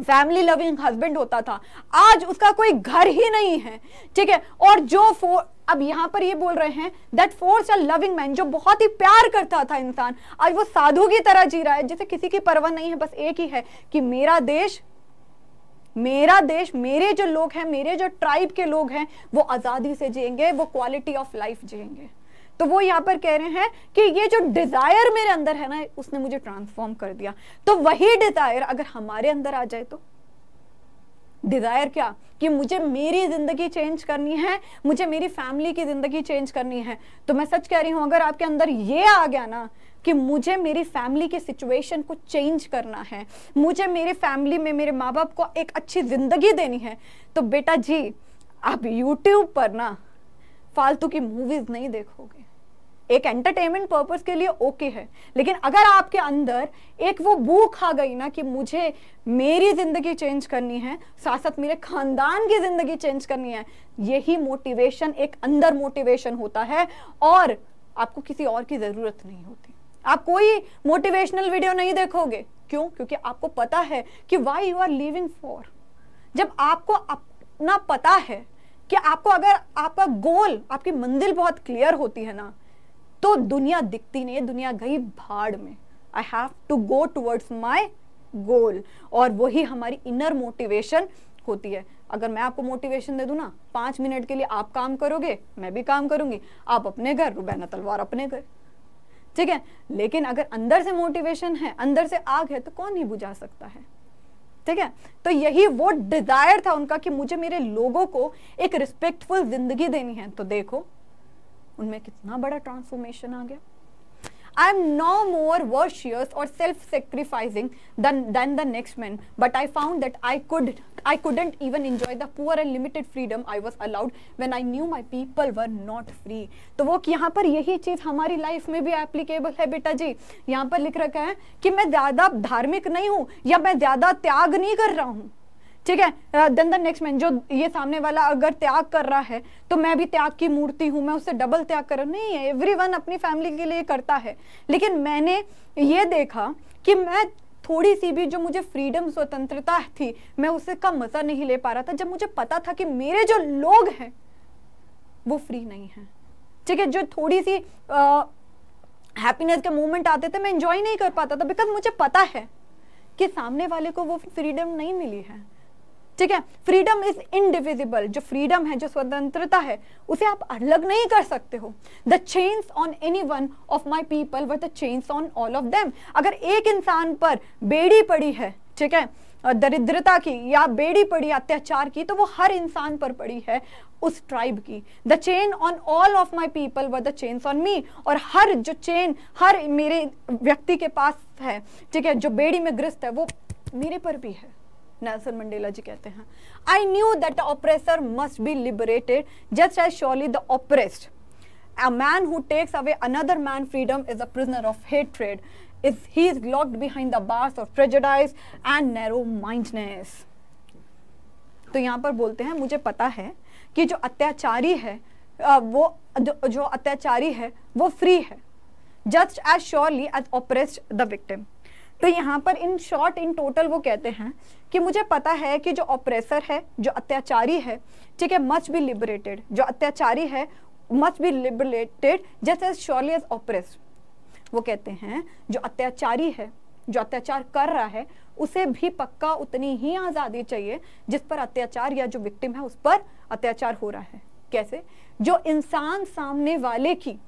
फैमिली लविंग हस्बैंड होता था, आज उसका कोई घर ही नहीं है, ठीक है। और जो अब यहाँ पर ये बोल रहे हैं that force a loving man, जो बहुत ही प्यार करता था इंसान, आज वो साधु की तरह जी रहा है, जैसे किसी की परवाह नहीं है, बस एक ही है कि मेरा देश, मेरे जो लोग हैं, मेरे जो ट्राइब के लोग हैं, वो आज़ादी से जिएंगे, वो क्वालिटी ऑफ लाइफ जिएंगे। तो वो यहाँ पर कह रहे हैं कि ये जो डिजायर मेरे अंदर है ना, उसने मुझे ट्रांसफॉर्म कर दिया। तो वही डिजायर अगर हमारे अंदर आ जाए, तो डिजायर क्या कि मुझे मेरी जिंदगी चेंज करनी है, मुझे मेरी फैमिली की जिंदगी चेंज करनी है। तो मैं सच कह रही हूँ, अगर आपके अंदर ये आ गया ना कि मुझे मेरी फैमिली की सिचुएशन को चेंज करना है, मुझे मेरे फैमिली में मेरे माँ बाप को एक अच्छी जिंदगी देनी है, तो बेटा जी आप यूट्यूब पर ना फालतू की मूवीज नहीं देखोगे। एक एंटरटेनमेंट पर्पस के लिए ओके है, लेकिन अगर आपके अंदर एक वो भूख आ गई ना कि मुझे मेरी जिंदगी चेंज करनी है, साथ साथ मेरे खानदान की जिंदगी चेंज करनी है, यही मोटिवेशन एक अंदर मोटिवेशन होता है और आपको किसी और की जरूरत नहीं होती। आप कोई मोटिवेशनल वीडियो नहीं देखोगे, क्यों? क्योंकि आपको पता है कि why you are living for. जब आपको अपना पता है कि आपको, अगर आपका गोल, आपकी मंजिल बहुत क्लियर होती है ना, तो दुनिया दिखती नहीं है, दुनिया गई भाड़ में। I have to go towards my goal, और वही हमारी इनर मोटिवेशन होती है। अगर मैं आपको मोटिवेशन दे दूं ना, 5 मिनट के लिए आप काम करोगे, मैं भी काम करूंगी, आप अपने घर, रुबैना तलवार अपने घर, ठीक है। लेकिन अगर अंदर से मोटिवेशन है, अंदर से आग है, तो कौन ही बुझा सकता है, ठीक है। तो यही वो डिजायर था उनका कि मुझे मेरे लोगों को एक रिस्पेक्टफुल जिंदगी देनी है। तो देखो उनमें कितना बड़ा ट्रांसफॉर्मेशन आ गया। I am no more virtuous or self-sacrificing than the next man, but I found that I couldn't even enjoy the poor and limited freedom I was allowed when I knew my people were not free. तो वो यहाँ पर यही चीज हमारी life में भी applicable है बेटा जी। यहाँ पर लिख रखा है कि मैं ज्यादा धार्मिक नहीं हूँ या मैं ज्यादा त्याग नहीं कर रहा हूँ, ठीक है। देन द नेक्स्ट मैन, जो ये सामने वाला अगर त्याग कर रहा है तो मैं भी त्याग की मूर्ति हूँ, मैं उससे डबल त्याग कर रहा हूँ। नहीं है, एवरीवन अपनी फैमिली के लिए करता है, लेकिन मैंने ये देखा कि मैं थोड़ी सी भी जो मुझे फ्रीडम, स्वतंत्रता थी, मैं उससे का मजा नहीं ले पा रहा था, जब मुझे पता था कि मेरे जो लोग हैं वो फ्री नहीं है, ठीक है। जो थोड़ी सी हैप्पीनेस के मोमेंट आते थे, मैं इंजॉय नहीं कर पाता था, बिकॉज मुझे पता है कि सामने वाले को वो फ्रीडम नहीं मिली है, ठीक है। फ्रीडम इज इनडिविजिबल, जो फ्रीडम है, जो स्वतंत्रता है, उसे आप अलग नहीं कर सकते हो। The chains on any one of my people were the chains on all of them. अगर एक इंसान पर बेड़ी पड़ी है, ठीक है, दरिद्रता की या बेड़ी पड़ी अत्याचार की, तो वो हर इंसान पर पड़ी है उस ट्राइब की। The chain on all of my people were the chains on me. और हर जो चेन हर मेरे व्यक्ति के पास है, ठीक है, जो बेड़ी में ग्रस्त है, वो मेरे पर भी है। नेल्सन मंडेला जी कहते हैं, I knew that the oppressor must be liberated just as surely the oppressed. A man who takes away another man freedom is a prisoner of hatred, is he is locked behind the bars of prejudice and narrow mindness. तो यहाँ पर बोलते हैं, मुझे पता है कि जो अत्याचारी है वो फ्री है, just as surely as oppressed the victim. तो यहाँ पर इन शॉर्ट, इन टोटल वो कहते हैं कि मुझे पता है कि जो ऑपरेसर है, जो अत्याचारी है, ठीक है, मस्ट बी लिबरेटेड, जो अत्याचारी है must be liberated just as surely as oppressed. वो कहते हैं जो अत्याचारी है, जो अत्याचार कर रहा है, उसे भी पक्का उतनी ही आज़ादी चाहिए जिस पर अत्याचार या जो विक्टिम है उस पर अत्याचार हो रहा है। कैसे? जो इंसान सामने वाले की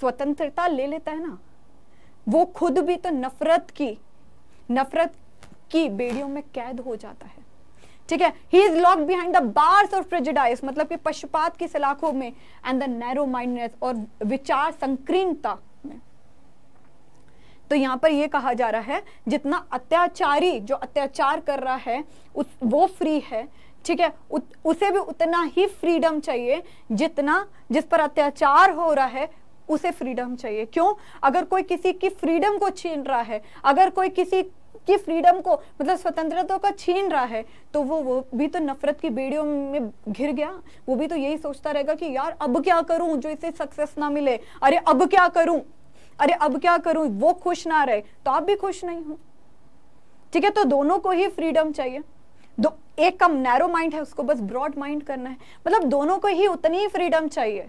स्वतंत्रता ले लेता है ना, वो खुद भी तो नफरत की बेड़ियों में कैद हो जाता है, ठीक है। He is locked behind the bars of prejudice, मतलब कि पक्षपात की सलाखों में, एंड द नैरो माइंडनेस, और विचार संकीर्णता में। तो यहाँ पर ये कहा जा रहा है जितना अत्याचारी, जो अत्याचार कर रहा है, वो फ्री है, ठीक है, उसे भी उतना ही फ्रीडम चाहिए जितना जिस पर अत्याचार हो रहा है उसे फ्रीडम चाहिए। क्यों? अगर कोई किसी की फ्रीडम को छीन रहा है, अगर कोई किसी की फ्रीडम को, मतलब स्वतंत्रता का छीन रहा है, तो वो भी तो नफरत की बेड़ियों में घिर गया। वो भी तो यही सोचता रहेगा कि यार अब क्या करूं जो इसे सक्सेस ना मिले, अरे अब क्या करूं, अरे अब क्या करूं, वो खुश ना रहे तो आप भी खुश नहीं हो। ठीक है, तो दोनों को ही फ्रीडम चाहिए। दो एक कम नैरो माइंड है, उसको बस ब्रॉड माइंड करना है, मतलब दोनों को ही उतनी फ्रीडम चाहिए।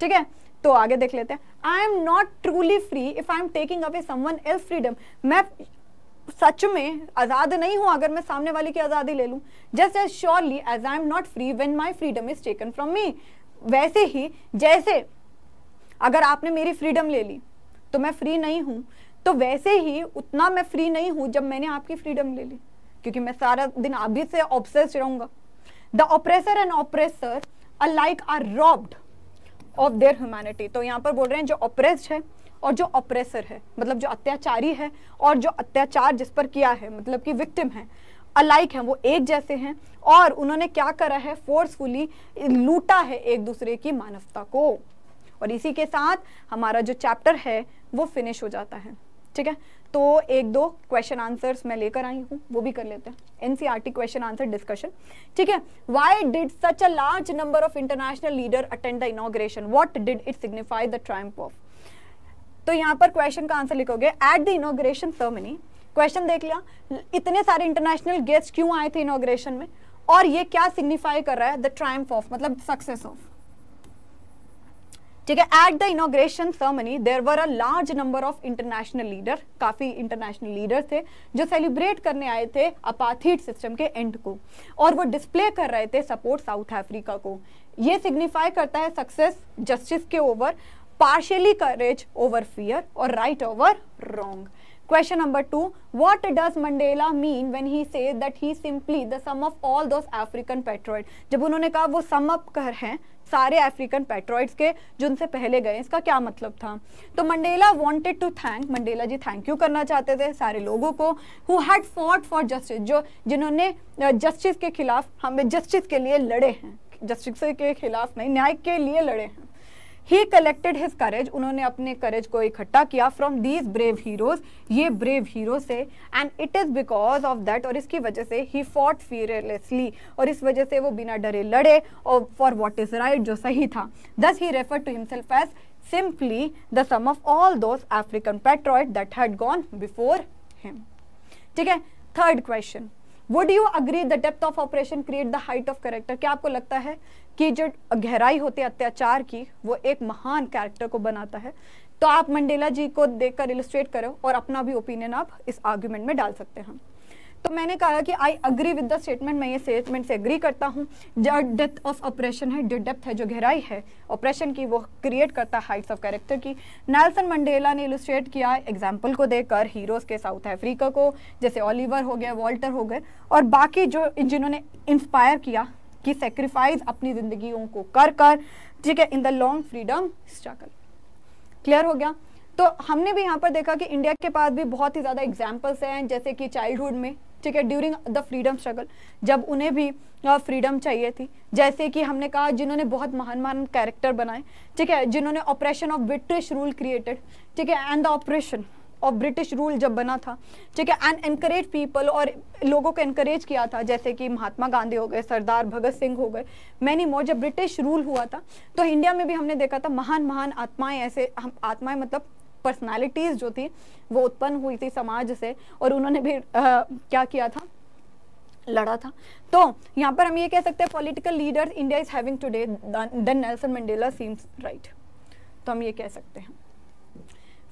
ठीक है, तो आगे देख लेते हैं। I am not truly free if I am taking away someone else freedom. मैं सच में आजाद नहीं हूं अगर मैं सामने वाले की आजादी ले लूं। Just as surely as I am not free when my freedom is taken from me, वैसे ही जैसे अगर आपने मेरी फ्रीडम ले ली तो मैं फ्री नहीं हूं, तो वैसे ही उतना मैं फ्री नहीं हूं जब मैंने आपकी फ्रीडम ले ली, क्योंकि मैं सारा दिन आप ही से ऑब्सेस्ड रहूंगा। The oppressor and oppressor alike are robbed of their humanity. तो यहाँ पर बोल रहे हैं जो ऑपरेस्ड है और जो ऑपरेसर है, मतलब जो अत्याचारी है और जो अत्याचार जिस पर किया है, मतलब कि विक्टिम है, अलाइक हैं, वो एक जैसे हैं और उन्होंने क्या करा है, फोर्सफुली लूटा है एक दूसरे की मानवता को। और इसी के साथ हमारा जो चैप्टर है वो फिनिश हो जाता है। ठीक है, तो एक दो क्वेश्चन आंसर्स मैं लेकर आई हूँ, वो भी कर लेते हैं, एनसीईआरटी क्वेश्चन आंसर डिस्कशन। ठीक है, why did such a large number of international leader attend the inauguration, what did it signify the triumph of. तो यहाँ पर क्वेश्चन का आंसर लिखोगे at the inauguration ceremony. Question देख लिया, इतने सारे इंटरनेशनल गेस्ट क्यों आए थे इनॉग्रेशन में और ये क्या सिग्निफाई कर रहा है, द ट्रायम्फ ऑफ, मतलब सक्सेस ऑफ। ठीक है, at the inauguration ceremony there were a large number of international leader, काफी इंटरनेशनल लीडर थे जो सेलिब्रेट करने आए थे अपार्थाइड सिस्टम के एंड को, और वो डिस्प्ले कर रहे थे सपोर्ट साउथ अफ्रीका को। ये सिग्निफाई करता है सक्सेस जस्टिस के over, partially courage over fear, और right over wrong. Question number 2, what does Mandela mean when he says that he simply the sum of all those African patriots? जब उन्होंने कहा वो sum up कर हैं सारे African patriots के जिनसे पहले गए, इसका क्या मतलब था? तो Mandela wanted to thank, Mandela ji thank you करना चाहते थे सारे लोगों को who had fought for justice, जो जिन्होंने justice के खिलाफ, हमें justice के लिए लड़े हैं, justice के खिलाफ नहीं, न्याय के लिए लड़े हैं। ही कलेक्टेड हिज करेज, उन्होंने अपने करेज को इकट्ठा किया, फ्रॉम दीज ब्रेव हीरोज, ये ब्रेव हीरो से, and it is because of that, और इसकी वजह से ही फॉट फियरलेसली, और इस वजह से वो बिना डरे लड़े और फॉर व्हाट इज राइट, जो सही था। Thus he refer to himself as simply the sum of all those African patriot that had gone before him. ठीक है, third question, would you agree the depth of oppression create the height of character. क्या आपको लगता है कि जो गहराई होती है अत्याचार की वो एक महान कैरेक्टर को बनाता है? तो आप मंडेला जी को देखकर इलस्ट्रेट करो और अपना भी ओपिनियन आप इस आर्ग्यूमेंट में डाल सकते हैं। तो मैंने कहा कि I agree with the statement, मैं ये स्टेटमेंट से एग्री करता हूँ। जो डेप्थ ऑफ ऑपरेशन है, जो डेप्थ है, जो गहराई है ऑपरेशन की, वो क्रिएट करता है हाइट्स ऑफ कैरेक्टर की। नेल्सन मंडेला ने इलस्ट्रेट किया एग्जाम्पल को देकर हीरोज़ के साउथ अफ्रीका को, जैसे ऑलिवर हो गया, वॉल्टर हो गए और बाकी जो जिन्होंने इंस्पायर किया कि सेक्रीफाइस अपनी जिंदगियों को कर कर। ठीक है, in the long freedom struggle. Clear हो गया। तो हमने भी यहाँ पर देखा कि इंडिया के पास भी बहुत ही ज़्यादा एग्जाम्पल्स हैं, जैसे कि चाइल्डहुड में, ठीक है, ड्यूरिंग द फ्रीडम स्ट्रगल जब उन्हें भी फ्रीडम चाहिए थी, जैसे कि हमने कहा जिन्होंने बहुत महान महान कैरेक्टर बनाए, ठीक है, जिन्होंने oppression of British rule created, ठीक है, and the oppression of British rule जब बना था, ठीक है, एंड एनकरेज पीपल, और लोगों को एनकरेज किया था, जैसे कि महात्मा गांधी हो गए, सरदार भगत सिंह हो गए, मैनी मोर। जब ब्रिटिश रूल हुआ था तो इंडिया में भी हमने देखा था महान महान आत्माएं, ऐसे आत्माएं मतलब पर्सनालिटीज़ जो थी वो उत्पन्न हुई थी समाज से, और उन्होंने भी क्या किया था, लड़ा था। तो यहाँ पर हम ये कह सकते हैं political leaders India is having today then Nelson Mandela seems right, तो हम ये कह सकते हैं।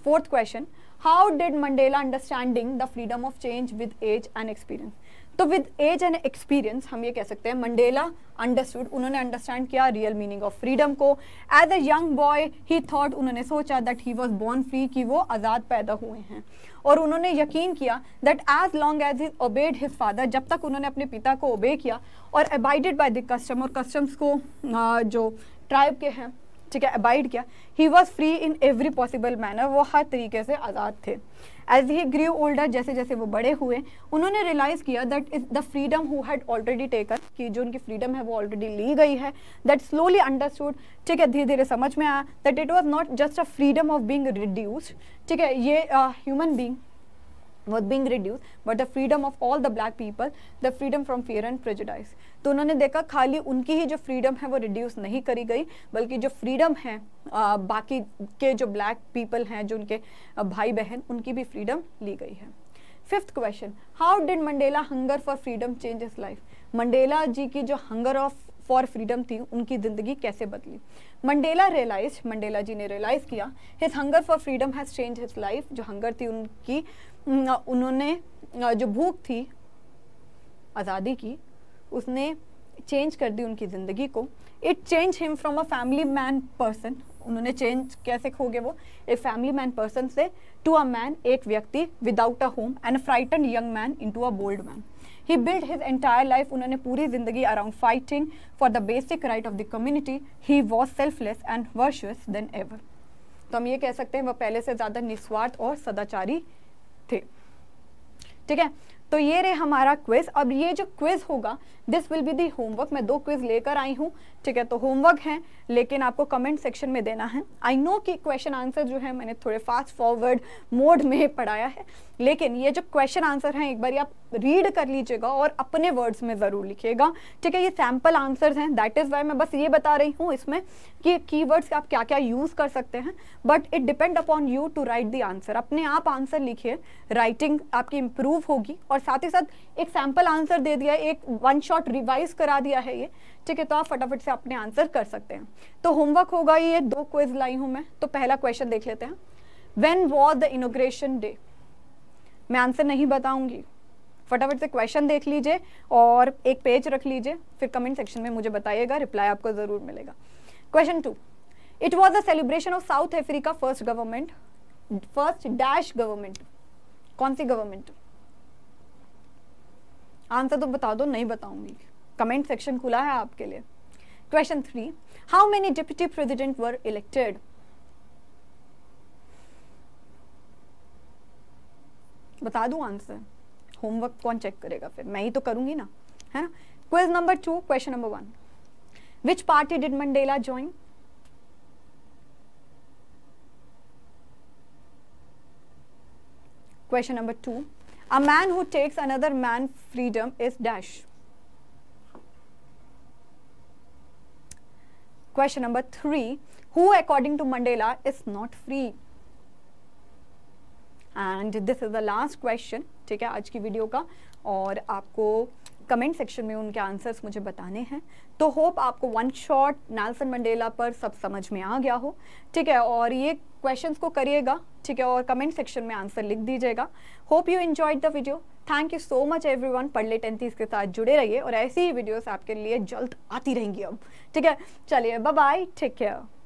Fourth question, how did Mandela understanding the freedom of change with age and experience. तो विद एज एंड एक्सपीरियंस हम ये कह सकते हैं मंडेला अंडरस्टूड, उन्होंने अंडरस्टैंड किया रियल मीनिंग ऑफ फ्रीडम को। As a young boy he thought, उन्होंने सोचा that he was born free, कि वो आज़ाद पैदा हुए हैं, और उन्होंने यकीन किया that as long as he obeyed his father, जब तक उन्होंने अपने पिता को ओबे किया और अबाइडेड बाय द कस्टम, और कस्टम्स को जो ट्राइब के हैं, ठीक है, अबाइड किया, he was free in every possible manner, वो हर तरीके से आज़ाद थे। एज ही ग्रीव ओल्डर, जैसे जैसे वो बड़े हुए, उन्होंने रियलाइज़ किया that is the freedom who had already taken, कि जो उनकी फ्रीडम है वो ऑलरेडी ली गई है, दैट स्लोली अंडरस्टूड, ठीक है, धीरे धीरे समझ में आया that it was not just a freedom of being reduced, ठीक है, ये human being was being reduced, but the freedom of all the black people, the freedom from fear and prejudice। तो उन्होंने देखा खाली उनकी ही जो freedom है वो reduce नहीं करी गई, बल्कि जो freedom है बाकी के जो black people हैं, जो उनके भाई बहन, उनकी भी freedom ली गई है। Fifth question, how did Mandela hunger for freedom change his life? Mandela ji की जो हंगर ऑफ फॉर फ्रीडम थी उनकी ज़िंदगी कैसे बदली? मंडेला जी ने रियलाइज़ किया his hunger for freedom has change his life. जो हंगर थी उनकी, उन्होंने जो भूख थी आज़ादी की, उसने चेंज कर दी उनकी ज़िंदगी को। It change him from a family man person, उन्होंने चेंज कैसे खो गए वो, एक फैमिली मैन पर्सन से टू अ मैन, एक व्यक्ति without a home, and frighten young man into a bold man. He build his entire life, उन्होंने पूरी जिंदगी around fighting for the basic right of the community. He was selfless and virtuous then ever. तो हम ये कह सकते हैं वह पहले से ज़्यादा निस्वार्थ और सदाचारी थे। ठीक है, तो ये रहे हमारा क्विज। अब ये जो क्विज होगा this will be the homework. मैं दो क्विज लेकर आई हूँ, ठीक है, तो होमवर्क है लेकिन आपको कमेंट सेक्शन में देना है। आई नो कि क्वेश्चन आंसर जो है मैंने थोड़े फास्ट फॉरवर्ड मोड में पढ़ाया है, लेकिन ये जो क्वेश्चन आंसर हैं एक बार आप रीड कर लीजिएगा और अपने वर्ड्स में ज़रूर लिखिएगा। ठीक है, ये सैम्पल आंसर्स हैं, दैट इज़ वाई मैं बस ये बता रही हूँ इसमें कि कीवर्ड्स आप क्या क्या यूज़ कर सकते हैं, but it depend upon you to write the answer. अपने आप आंसर लिखिए, राइटिंग आपकी इम्प्रूव होगी, और साथ ही साथ एक सैम्पल आंसर दे दिया है, एक वन शॉट रिवाइज करा दिया है ये, ठीक है, तो आप फटाफट से अपने आंसर कर सकते हैं। तो होमवर्क होगा ये, दो क्विज लाई हूँ मैं। तो पहला क्वेश्चन देख लेते हैं, when was the inauguration day? मैं आंसर नहीं बताऊंगी, फटाफट से क्वेश्चन देख लीजिए और एक पेज रख लीजिए, फिर कमेंट सेक्शन में मुझे बताइएगा, रिप्लाई आपको जरूर मिलेगा। Question two, it was a celebration of South Africa first government, first dash government, कौन सी गवर्नमेंट? आंसर तो बता दो, नहीं बताऊंगी, कमेंट सेक्शन खुला है आपके लिए। Question three, how many deputy president were elected? बता दूं आंसर? होमवर्क कौन चेक करेगा फिर, मैं ही तो करूंगी ना, है ना। Question number two, question number one, which party did Mandela join? Question number two, a man who takes another man freedom is dash. Question number 3, who according to Mandela is not free? And this is the last question, ठीक है, आज की video का, और आपको comment section में उनके answers मुझे बताने हैं। तो होप आपको वन शॉट नेल्सन मंडेला पर सब समझ में आ गया हो, ठीक है, और ये क्वेश्चंस को करिएगा, ठीक है, और कमेंट सेक्शन में आंसर लिख दीजिएगा। Hope you enjoyed the video, thank you so much everyone. पढ़ले टेंथीज़ के साथ जुड़े रहिए और ऐसी ही वीडियोस आपके लिए जल्द आती रहेंगी अब, ठीक है। चलिए, बाय बाय, टेक केयर।